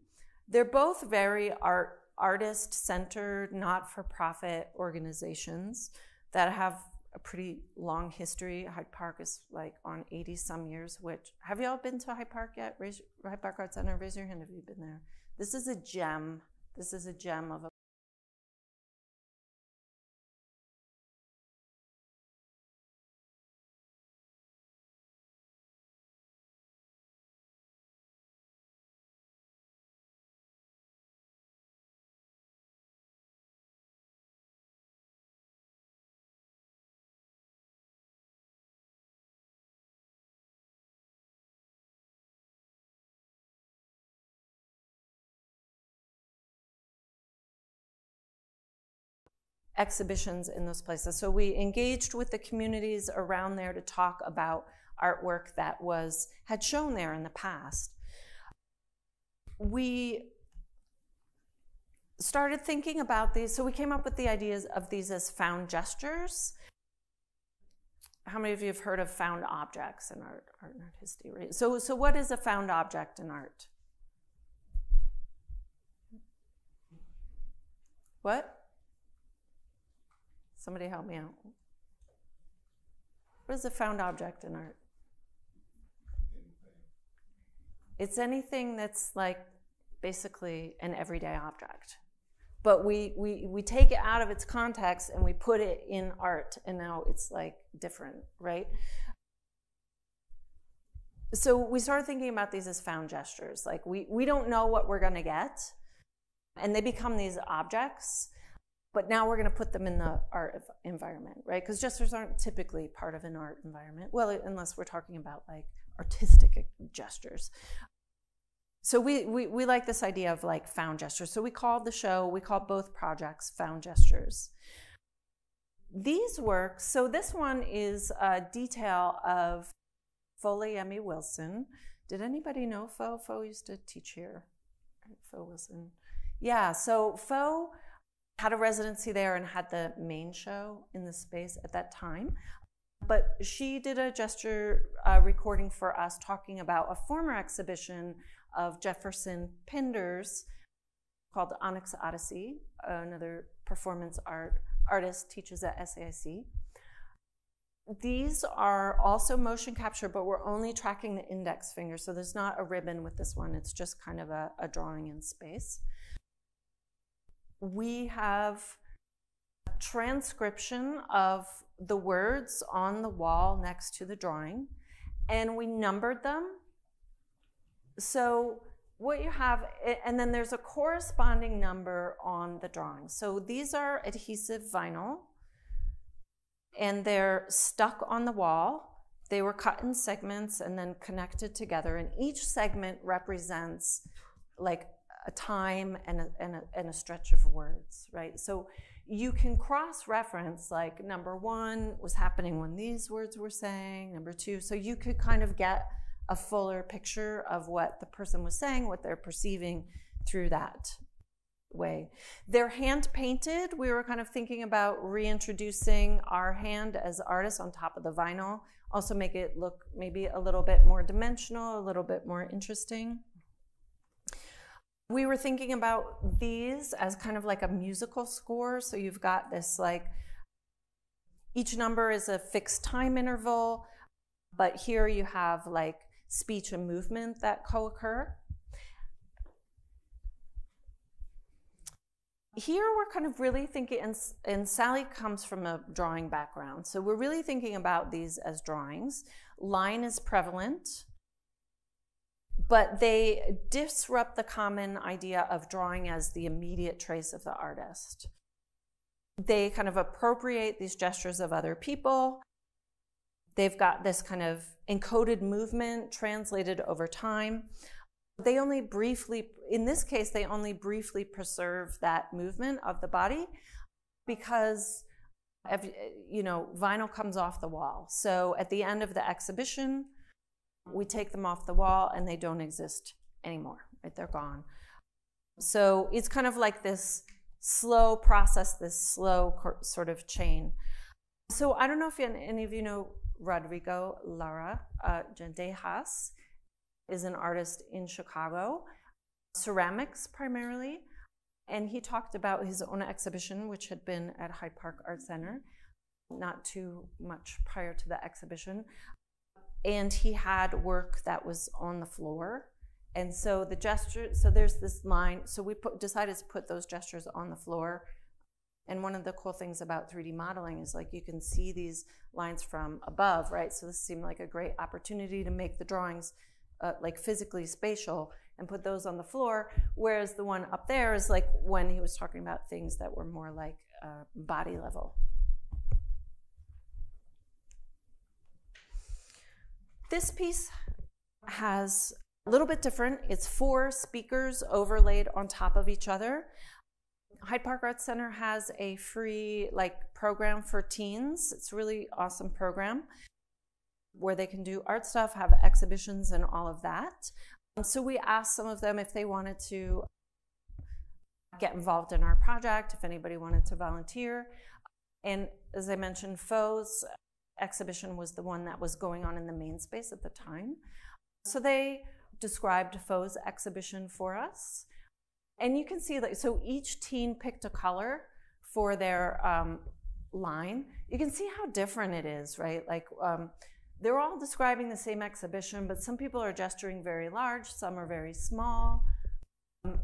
They're both very art, artist-centered, not-for-profit organizations that have a pretty long history. Hyde Park is like on eighty-some years, which, have you all been to Hyde Park yet? Raise, Hyde Park Art Center, raise your hand if you've been there. This is a gem. This is a gem of a... exhibitions in those places. So we engaged with the communities around there to talk about artwork that was had shown there in the past. We started thinking about these. So we came up with the ideas of these as found gestures. How many of you have heard of found objects in art, art and art history? Right? So, so what is a found object in art? What? Somebody help me out. What is a found object in art? It's anything that's like basically an everyday object. But we, we, we take it out of its context and we put it in art, and now it's like different, right? So we started thinking about these as found gestures. Like we, we don't know what we're gonna get, and they become these objects. But now we're going to put them in the art environment, right? Because gestures aren't typically part of an art environment. Well, unless we're talking about like artistic gestures. So we, we, we like this idea of like found gestures. So we called the show, we called both projects Found Gestures. These works, so this one is a detail of Foley Emmy Wilson. Did anybody know Fo? Fo used to teach here, Fo Wilson. Yeah, so Fo had a residency there and had the main show in the space at that time. But she did a gesture uh, recording for us talking about a former exhibition of Jefferson Pinder's called Onyx Odyssey. Another performance art artist teaches at S A I C. These are also motion capture, but we're only tracking the index finger, so there's not a ribbon with this one. It's just kind of a, a drawing in space. We have a transcription of the words on the wall next to the drawing, and we numbered them. So what you have, and then there's a corresponding number on the drawing. So these are adhesive vinyl, and they're stuck on the wall. They were cut in segments and then connected together, and each segment represents like a time and a, and a, and a stretch of words, right? So you can cross-reference, like number one was happening when these words were saying, number two, so you could kind of get a fuller picture of what the person was saying, what they're perceiving through that way. They're hand painted. We were kind of thinking about reintroducing our hand as artists on top of the vinyl, also make it look maybe a little bit more dimensional, a little bit more interesting. We were thinking about these as kind of like a musical score. So you've got this, like, each number is a fixed time interval, but here you have like speech and movement that co-occur. Here we're kind of really thinking, and, and Sally comes from a drawing background, so we're really thinking about these as drawings. Line is prevalent, but they disrupt the common idea of drawing as the immediate trace of the artist. They kind of appropriate these gestures of other people. They've got this kind of encoded movement translated over time. They only briefly, in this case, they only briefly preserve that movement of the body because, you know, vinyl comes off the wall. So at the end of the exhibition, we take them off the wall and they don't exist anymore, right? They're gone. So it's kind of like this slow process, this slow sort of chain. So I don't know if any of you know Rodrigo Lara uh, Gendejas. Is an artist in Chicago, ceramics primarily, and he talked about his own exhibition, which had been at Hyde Park Art Center not too much prior to the exhibition, and he had work that was on the floor, and so the gesture, so there's this line, so we put, decided to put those gestures on the floor. And one of the cool things about three D modeling is, like, you can see these lines from above, right? So this seemed like a great opportunity to make the drawings Uh, like physically spatial and put those on the floor, whereas the one up there is like when he was talking about things that were more like uh, body level. This piece has a little bit different. It's four speakers overlaid on top of each other. Hyde Park Arts Center has a free like program for teens. It's a really awesome program where they can do art stuff, have exhibitions and all of that. Um, so we asked some of them if they wanted to get involved in our project, if anybody wanted to volunteer. And as I mentioned, Foe's exhibition was the one that was going on in the main space at the time. So they described Foe's exhibition for us. And you can see that, so each teen picked a color for their um, line. You can see how different it is, right? Like. Um, They're all describing the same exhibition, but some people are gesturing very large, some are very small. Um,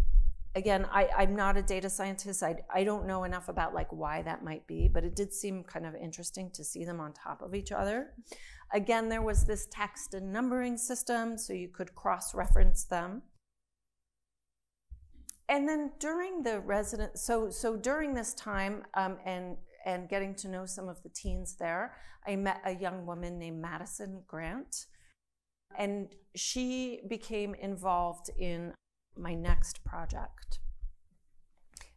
again, I, I'm not a data scientist. I, I don't know enough about like why that might be, but it did seem kind of interesting to see them on top of each other. Again, there was this text and numbering system, so you could cross-reference them. And then during the resident, so, so during this time, um, and and getting to know some of the teens there, I met a young woman named Madison Grant, and she became involved in my next project.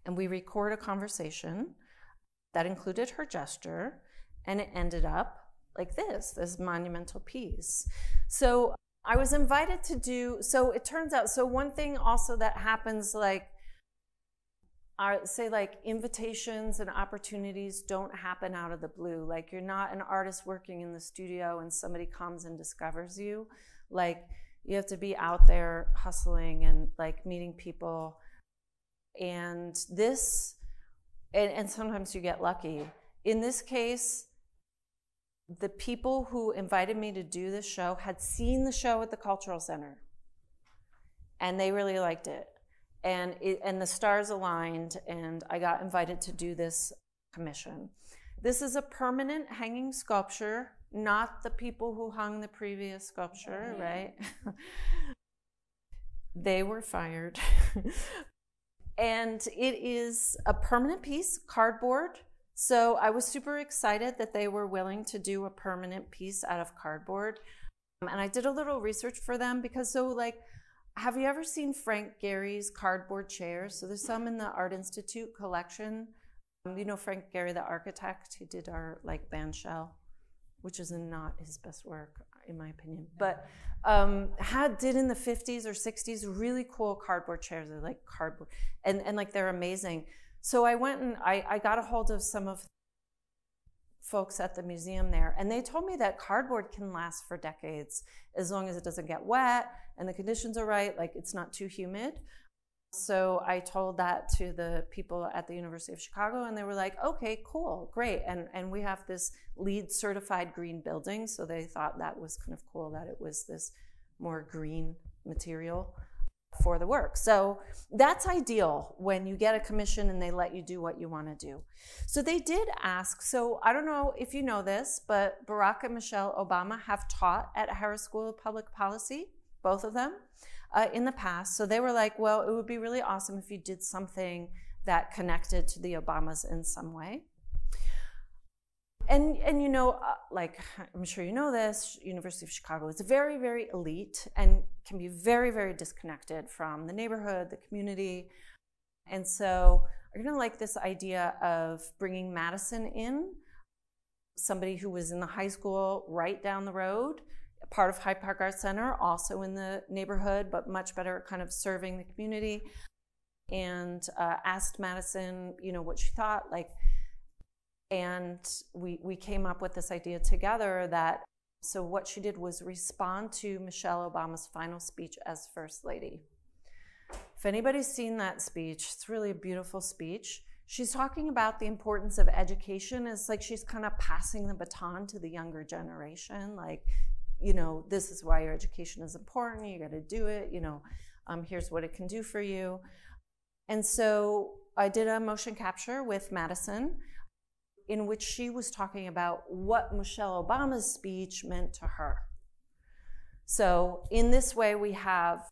And we record a conversation that included her gesture, and it ended up like this, this monumental piece. So I was invited to do, so it turns out, so one thing also that happens, like, Are, say like invitations and opportunities don't happen out of the blue. Like, you're not an artist working in the studio and somebody comes and discovers you. Like, you have to be out there hustling and like meeting people. And this, and, and sometimes you get lucky. In this case, the people who invited me to do this show had seen the show at the Cultural Center, and they really liked it. And, it, and the stars aligned, and I got invited to do this commission. This is a permanent hanging sculpture, not the people who hung the previous sculpture, yeah. right? They were fired. And it is a permanent piece, cardboard. So I was super excited that they were willing to do a permanent piece out of cardboard. Um, and I did a little research for them because, so like, have you ever seen Frank Gehry's cardboard chairs? So there's some in the Art Institute collection. Um, you know Frank Gehry, the architect, he did our like bandshell, which is not his best work, in my opinion. But um, had did in the fifties or sixties really cool cardboard chairs. They're like cardboard, and and like they're amazing. So I went and I, I got a hold of some of the folks at the museum there, and they told me that cardboard can last for decades as long as it doesn't get wet and the conditions are right, like it's not too humid. So I told that to the people at the University of Chicago, and they were like, okay, cool, great. And, and we have this LEED certified green building, so they thought that was kind of cool that it was this more green material for the work. So that's ideal when you get a commission and they let you do what you want to do. So they did ask, so I don't know if you know this, but Barack and Michelle Obama have taught at Harris School of Public Policy, both of them, uh, in the past. So they were like, well, it would be really awesome if you did something that connected to the Obamas in some way. And, and you know, uh, like, I'm sure you know this, University of Chicago is very, very elite and can be very, very disconnected from the neighborhood, the community. And so I kind of like this idea of bringing Madison in, somebody who was in the high school right down the road, part of Hyde Park Art Center, also in the neighborhood, but much better kind of serving the community. And uh, asked Madison, you know, what she thought, like, and we, we came up with this idea together that, so what she did was respond to Michelle Obama's final speech as First Lady. If anybody's seen that speech, it's really a beautiful speech. She's talking about the importance of education. It's like she's kind of passing the baton to the younger generation. Like, you know, this is why your education is important. You gotta do it, you know, um, here's what it can do for you. And so I did a motion capture with Madison, in which she was talking about what Michelle Obama's speech meant to her. So in this way we have,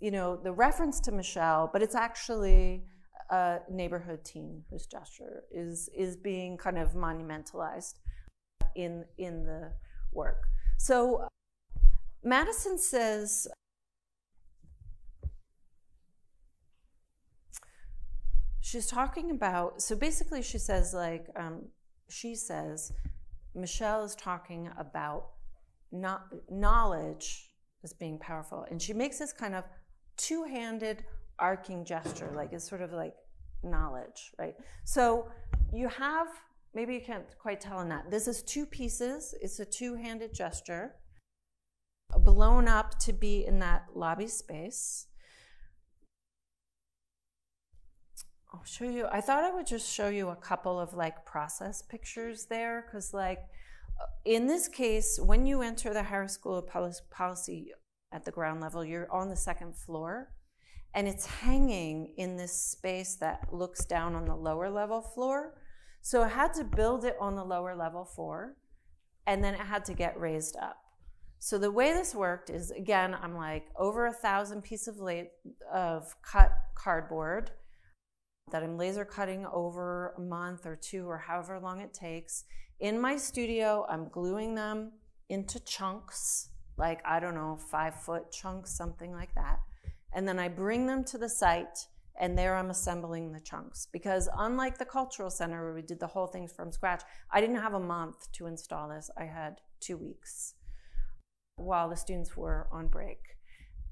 you know, the reference to Michelle, but it's actually a neighborhood teen whose gesture is, is being kind of monumentalized in, in the work. So Madison says, she's talking about, so basically she says like, um, she says, Michelle is talking about not, knowledge as being powerful. And she makes this kind of two-handed arcing gesture, like it's sort of like knowledge, right? So you have, maybe you can't quite tell on that. This is two pieces, it's a two-handed gesture, blown up to be in that lobby space. I'll show you, I thought I would just show you a couple of like process pictures there, because like in this case, when you enter the Harris School of Policy at the ground level, you're on the second floor, and it's hanging in this space that looks down on the lower level floor. So I had to build it on the lower level floor, and then it had to get raised up. So the way this worked is, again, I'm like over a thousand pieces of, of cut cardboard that I'm laser cutting over a month or two or however long it takes. In my studio, I'm gluing them into chunks, like, I don't know, five foot chunks, something like that. And then I bring them to the site, and there I'm assembling the chunks. Because unlike the Cultural Center where we did the whole thing from scratch, I didn't have a month to install this. I had two weeks while the students were on break.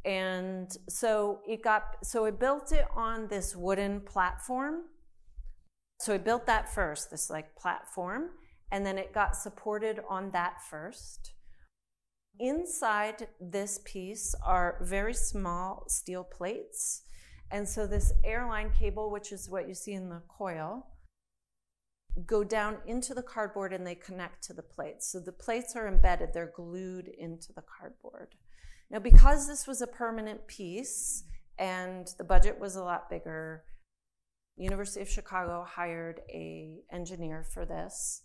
And so it got, so I built it on this wooden platform. So I built that first, this like platform, and then it got supported on that first. Inside this piece are very small steel plates. And so this airline cable, which is what you see in the coil, go down into the cardboard and they connect to the plates. So the plates are embedded, they're glued into the cardboard. Now, because this was a permanent piece and the budget was a lot bigger, University of Chicago hired an engineer for this.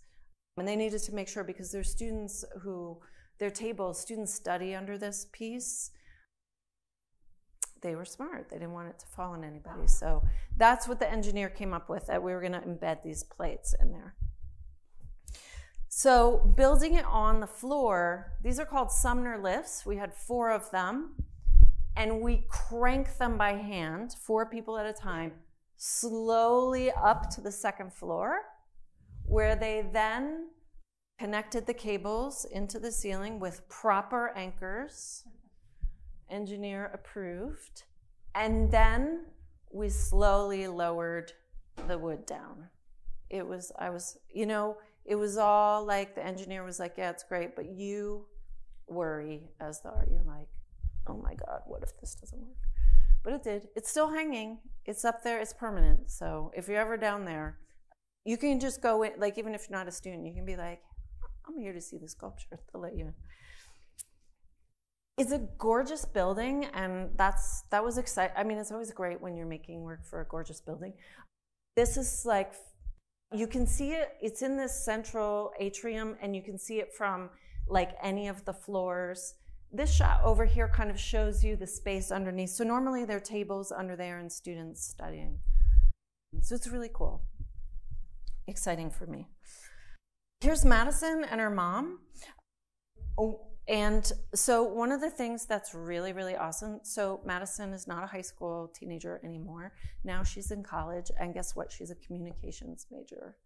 And they needed to make sure, because their students who, their tables, students study under this piece. They were smart. They didn't want it to fall on anybody. So that's what the engineer came up with, that we were going to embed these plates in there. So building it on the floor, these are called Sumner lifts. We had four of them, and we crank them by hand, four people at a time, slowly up to the second floor, where they then connected the cables into the ceiling with proper anchors, engineer approved, and then we slowly lowered the wood down. It was, I was, you know, it was all like, the engineer was like, yeah, it's great, but you worry as the art, you're like, oh my God, what if this doesn't work? But it did. It's still hanging. It's up there, it's permanent. So if you're ever down there, you can just go in, like, even if you're not a student, you can be like, I'm here to see the sculpture, they'll let you in. It's a gorgeous building, and that's that was exciting. I mean, it's always great when you're making work for a gorgeous building. This is like, you can see it, it's in this central atrium, and you can see it from like any of the floors. This shot over here kind of shows you the space underneath. So normally there are tables under there and students studying. So it's really cool. Exciting for me. Here's Madison and her mom. Oh, and so one of the things that's really, really awesome, so Madison is not a high school teenager anymore. Now she's in college, and guess what? She's a communications major.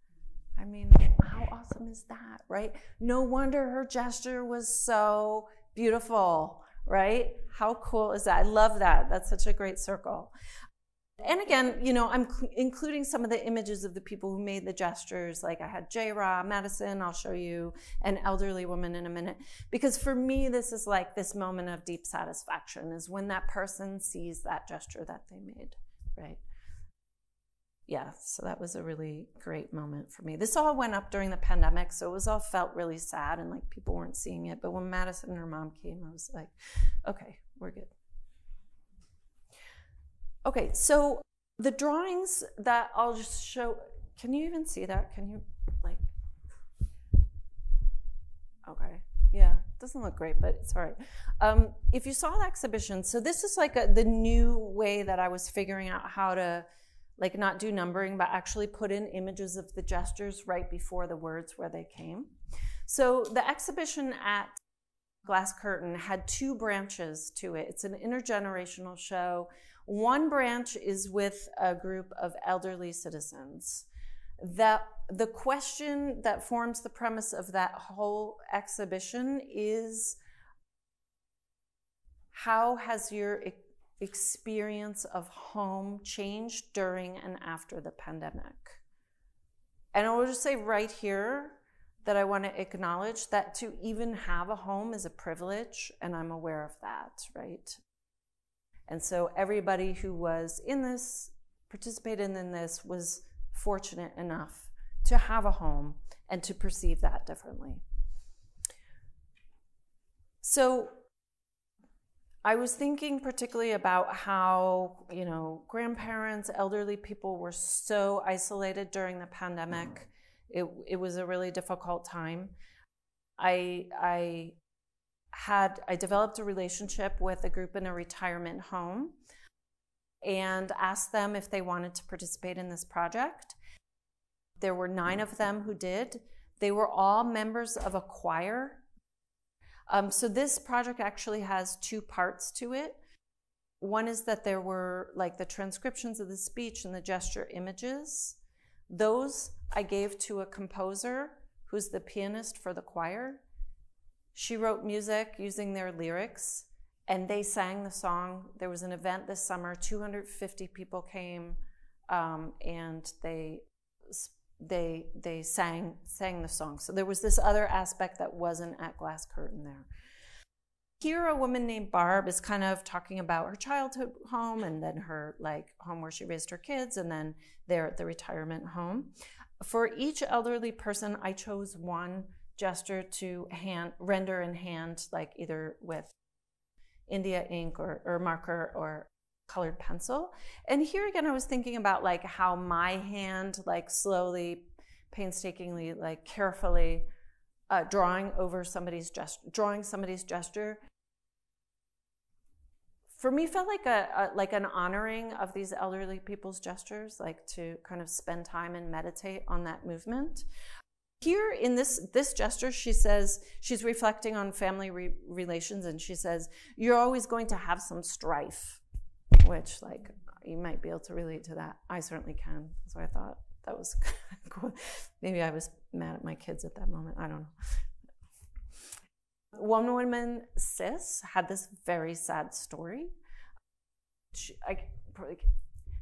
I mean, how awesome is that, right? No wonder her gesture was so beautiful, right? How cool is that? I love that. That's such a great circle. And again, you know, I'm including some of the images of the people who made the gestures. Like I had J-Ra, Madison, I'll show you an elderly woman in a minute. Because for me, this is like this moment of deep satisfaction is when that person sees that gesture that they made, right? Yeah, so that was a really great moment for me. This all went up during the pandemic, so it was all felt really sad and like people weren't seeing it. But when Madison and her mom came, I was like, okay, we're good. Okay, so the drawings that I'll just show, can you even see that? Can you, like, okay, yeah, it doesn't look great, but it's all right. Um, if you saw the exhibition, so this is like a, the new way that I was figuring out how to, like, not do numbering, but actually put in images of the gestures right before the words where they came. So the exhibition at Glass Curtain had two branches to it. It's an intergenerational show. One branch is with a group of elderly citizens. The, the question that forms the premise of that whole exhibition is, how has your e- experience of home changed during and after the pandemic? And I will just say right here that I want to acknowledge that to even have a home is a privilege, and I'm aware of that, right? And so everybody who was in this, participated in this, was fortunate enough to have a home and to perceive that differently. So I was thinking particularly about how, you know, grandparents, elderly people were so isolated during the pandemic. It, it was a really difficult time. I, I, Had I developed a relationship with a group in a retirement home and asked them if they wanted to participate in this project. There were nine of them who did. They were all members of a choir. Um, so this project actually has two parts to it. One is that there were like the transcriptions of the speech and the gesture images. Those I gave to a composer who's the pianist for the choir. She wrote music using their lyrics, and they sang the song. There was an event this summer, two hundred fifty people came, um, and they, they, they sang, sang the song. So there was this other aspect that wasn't at Glass Curtain there. Here, a woman named Barb is kind of talking about her childhood home, and then her like home where she raised her kids, and then they're at the retirement home. For each elderly person, I chose one gesture to hand, render in hand, like either with India ink or, or marker or colored pencil. And here again, I was thinking about like how my hand, like slowly, painstakingly, like carefully uh, drawing over somebody's gest- drawing somebody's gesture. For me, felt like a, a like an honoring of these elderly people's gestures, like to kind of spend time and meditate on that movement. Here in this this gesture, she says, she's reflecting on family re relations, and she says, "You're always going to have some strife," which like you might be able to relate to that. I certainly can. So I thought that was cool. Maybe I was mad at my kids at that moment. I don't know. One woman, cis, had this very sad story. She, I probably,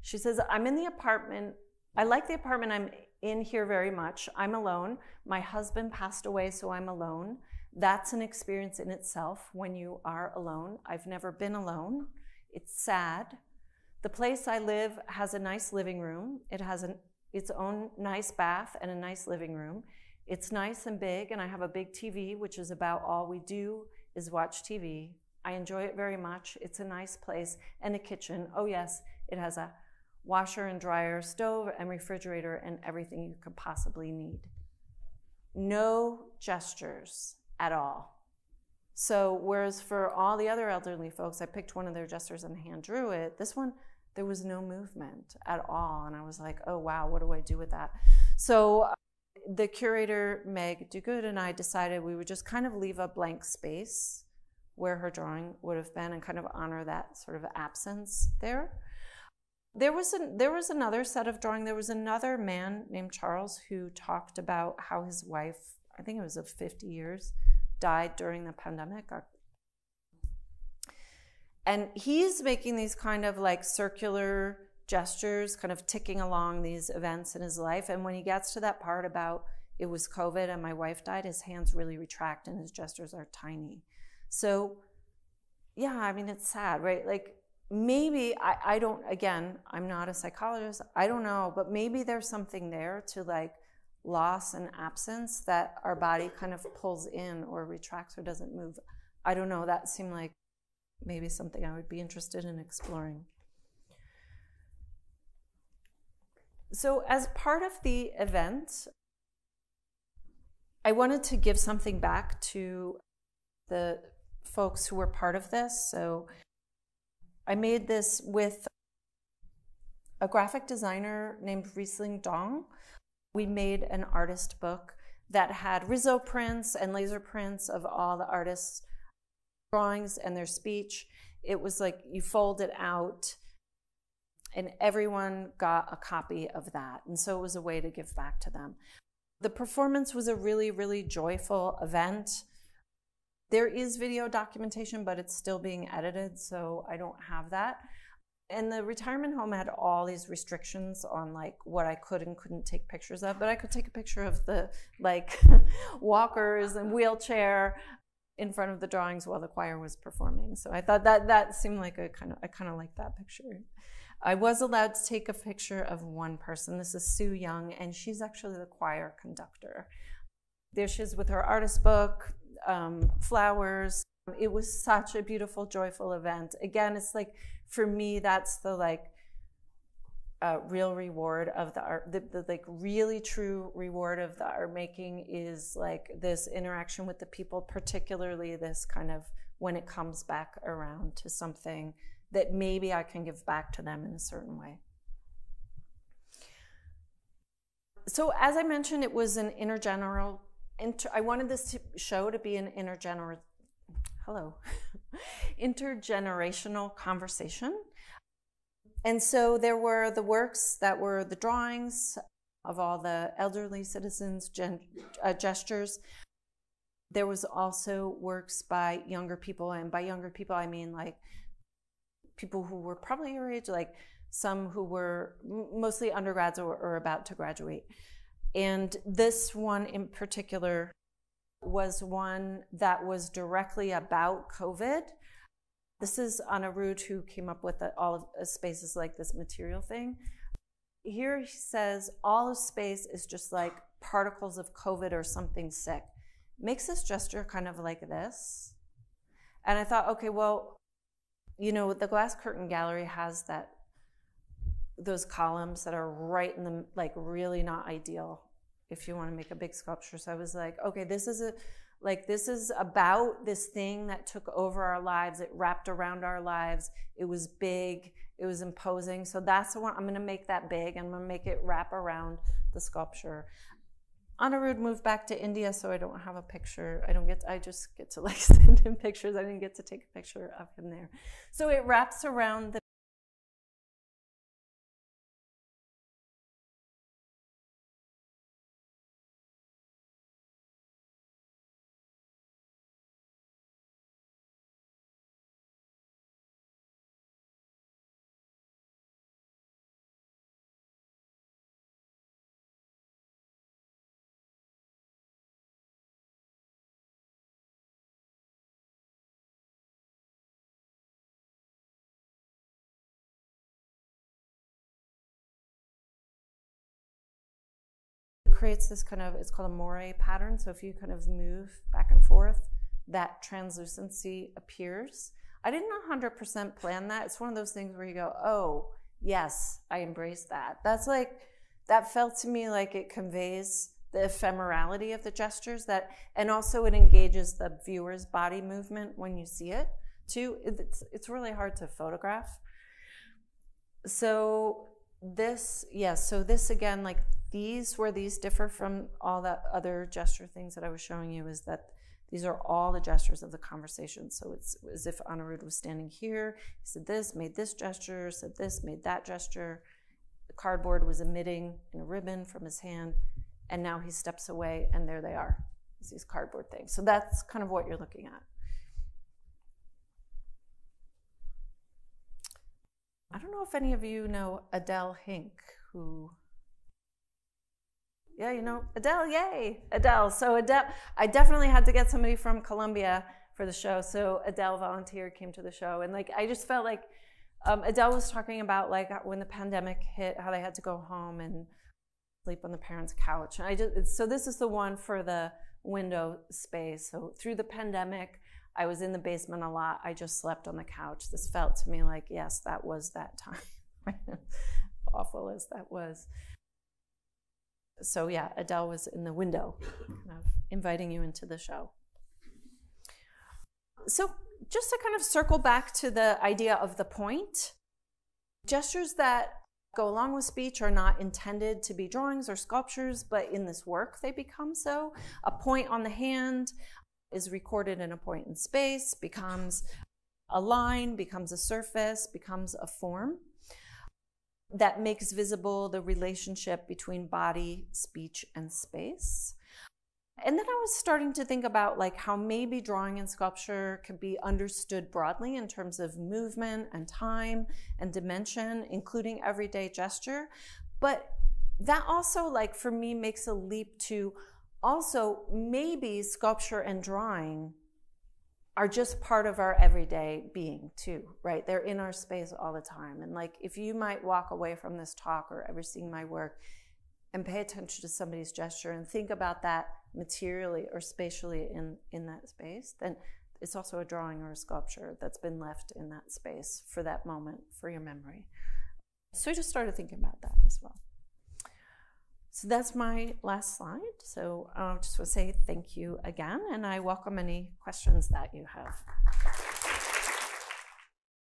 she says, I'm in the apartment. I like the apartment I'm in here very much. I'm alone. My husband passed away, so I'm alone. That's an experience in itself when you are alone. I've never been alone. It's sad. The place I live has a nice living room. It has an, its own nice bath and a nice living room. It's nice and big, and I have a big T V, which is about all we do is watch T V. I enjoy it very much. It's a nice place, and a kitchen. Oh yes, it has a washer and dryer, stove and refrigerator, and everything you could possibly need. No gestures at all. So whereas for all the other elderly folks, I picked one of their gestures and hand drew it, this one, there was no movement at all. And I was like, oh wow, what do I do with that? So the curator, Meg DuGood, and I decided we would just kind of leave a blank space where her drawing would have been and kind of honor that sort of absence there. There was, an, there was another set of drawing. There was another man named Charles who talked about how his wife, I think it was of fifty years, died during the pandemic. And he's making these kind of like circular gestures, kind of ticking along these events in his life. And when he gets to that part about it was COVID and my wife died, his hands really retract and his gestures are tiny. So yeah, I mean, it's sad, right? Like maybe, I, I don't, again, I'm not a psychologist, I don't know, but maybe there's something there to like loss and absence that our body kind of pulls in or retracts or doesn't move. I don't know, that seemed like maybe something I would be interested in exploring. So as part of the event, I wanted to give something back to the folks who were part of this. So I made this with a graphic designer named Riesling Dong. We made an artist book that had Rizzo prints and laser prints of all the artists' drawings and their speech. It was like you fold it out, and everyone got a copy of that. And so it was a way to give back to them. The performance was a really, really joyful event. There is video documentation, but it's still being edited, so I don't have that. And the retirement home had all these restrictions on like what I could and couldn't take pictures of, but I could take a picture of the like walkers and wheelchair in front of the drawings while the choir was performing. So I thought that that seemed like a kind of, I kind of like that picture. I was allowed to take a picture of one person. This is Sue Young, and she's actually the choir conductor. There she is with her artist book, um, flowers. It was such a beautiful, joyful event. Again, it's like, for me, that's the like uh, real reward of the art, the, the like really true reward of the art making is like this interaction with the people, particularly this kind of when it comes back around to something that maybe I can give back to them in a certain way. So as I mentioned, it was an intergenerational, inter, I wanted this to show to be an intergener, hello, intergenerational conversation. And so there were the works that were the drawings of all the elderly citizens, gen, uh, gestures. There was also works by younger people, and by younger people, I mean like people who were probably your age, like some who were mostly undergrads or, or about to graduate. And this one in particular was one that was directly about COVID. This is Anna Rood, who came up with a, all of a spaces like this material thing. Here he says all of space is just like particles of COVID or something sick. Makes this gesture kind of like this. And I thought, okay, well, you know, the Glass Curtain Gallery has that, those columns that are right in the, like really not ideal if you want to make a big sculpture. So I was like, okay, this is a, like this is about this thing that took over our lives. It wrapped around our lives. It was big. It was imposing. So that's the one. I'm going to make that big. I'm going to make it wrap around the sculpture. Anirudh moved back to India, so I don't have a picture. I don't get to, I just get to like send him pictures. I didn't get to take a picture of him there. So it wraps around the creates this kind of, it's called a moire pattern. So if you kind of move back and forth, that translucency appears. I didn't one hundred percent plan that. It's one of those things where you go, oh, yes, I embrace that. That's like, that felt to me like it conveys the ephemerality of the gestures that, and also it engages the viewer's body movement when you see it too. It's, it's really hard to photograph. So this, yeah, so this again, like, these, where these differ from all the other gesture things that I was showing you, is that these are all the gestures of the conversation. So it's as if Anirudh was standing here, he said this, made this gesture, said this, made that gesture. The cardboard was emitting in a ribbon from his hand, and now he steps away, and there they are. It's these cardboard things. So that's kind of what you're looking at. I don't know if any of you know Adele Hink, who... Yeah, you know, Adele, yay, Adele. So Adele, I definitely had to get somebody from Columbia for the show. So Adele volunteered, came to the show. And like, I just felt like um, Adele was talking about like when the pandemic hit, how they had to go home and sleep on the parents' couch. And I just, so this is the one for the window space. So through the pandemic, I was in the basement a lot. I just slept on the couch. This felt to me like, yes, that was that time. Awful as that was. So yeah, Adele was in the window, kind of inviting you into the show. So just to kind of circle back to the idea of the point, gestures that go along with speech are not intended to be drawings or sculptures, but in this work they become so. A point on the hand is recorded in a point in space, becomes a line, becomes a surface, becomes a form that makes visible the relationship between body, speech, and space. And then I was starting to think about like how maybe drawing and sculpture could be understood broadly in terms of movement and time and dimension, including everyday gesture. But that also like for me makes a leap to also maybe sculpture and drawing are just part of our everyday being too, right? They're in our space all the time. And like, if you might walk away from this talk or ever seeing my work and pay attention to somebody's gesture and think about that materially or spatially in, in that space, then it's also a drawing or a sculpture that's been left in that space for that moment, for your memory. So I just started thinking about that as well. So that's my last slide. So I um, just want to say thank you again, and I welcome any questions that you have.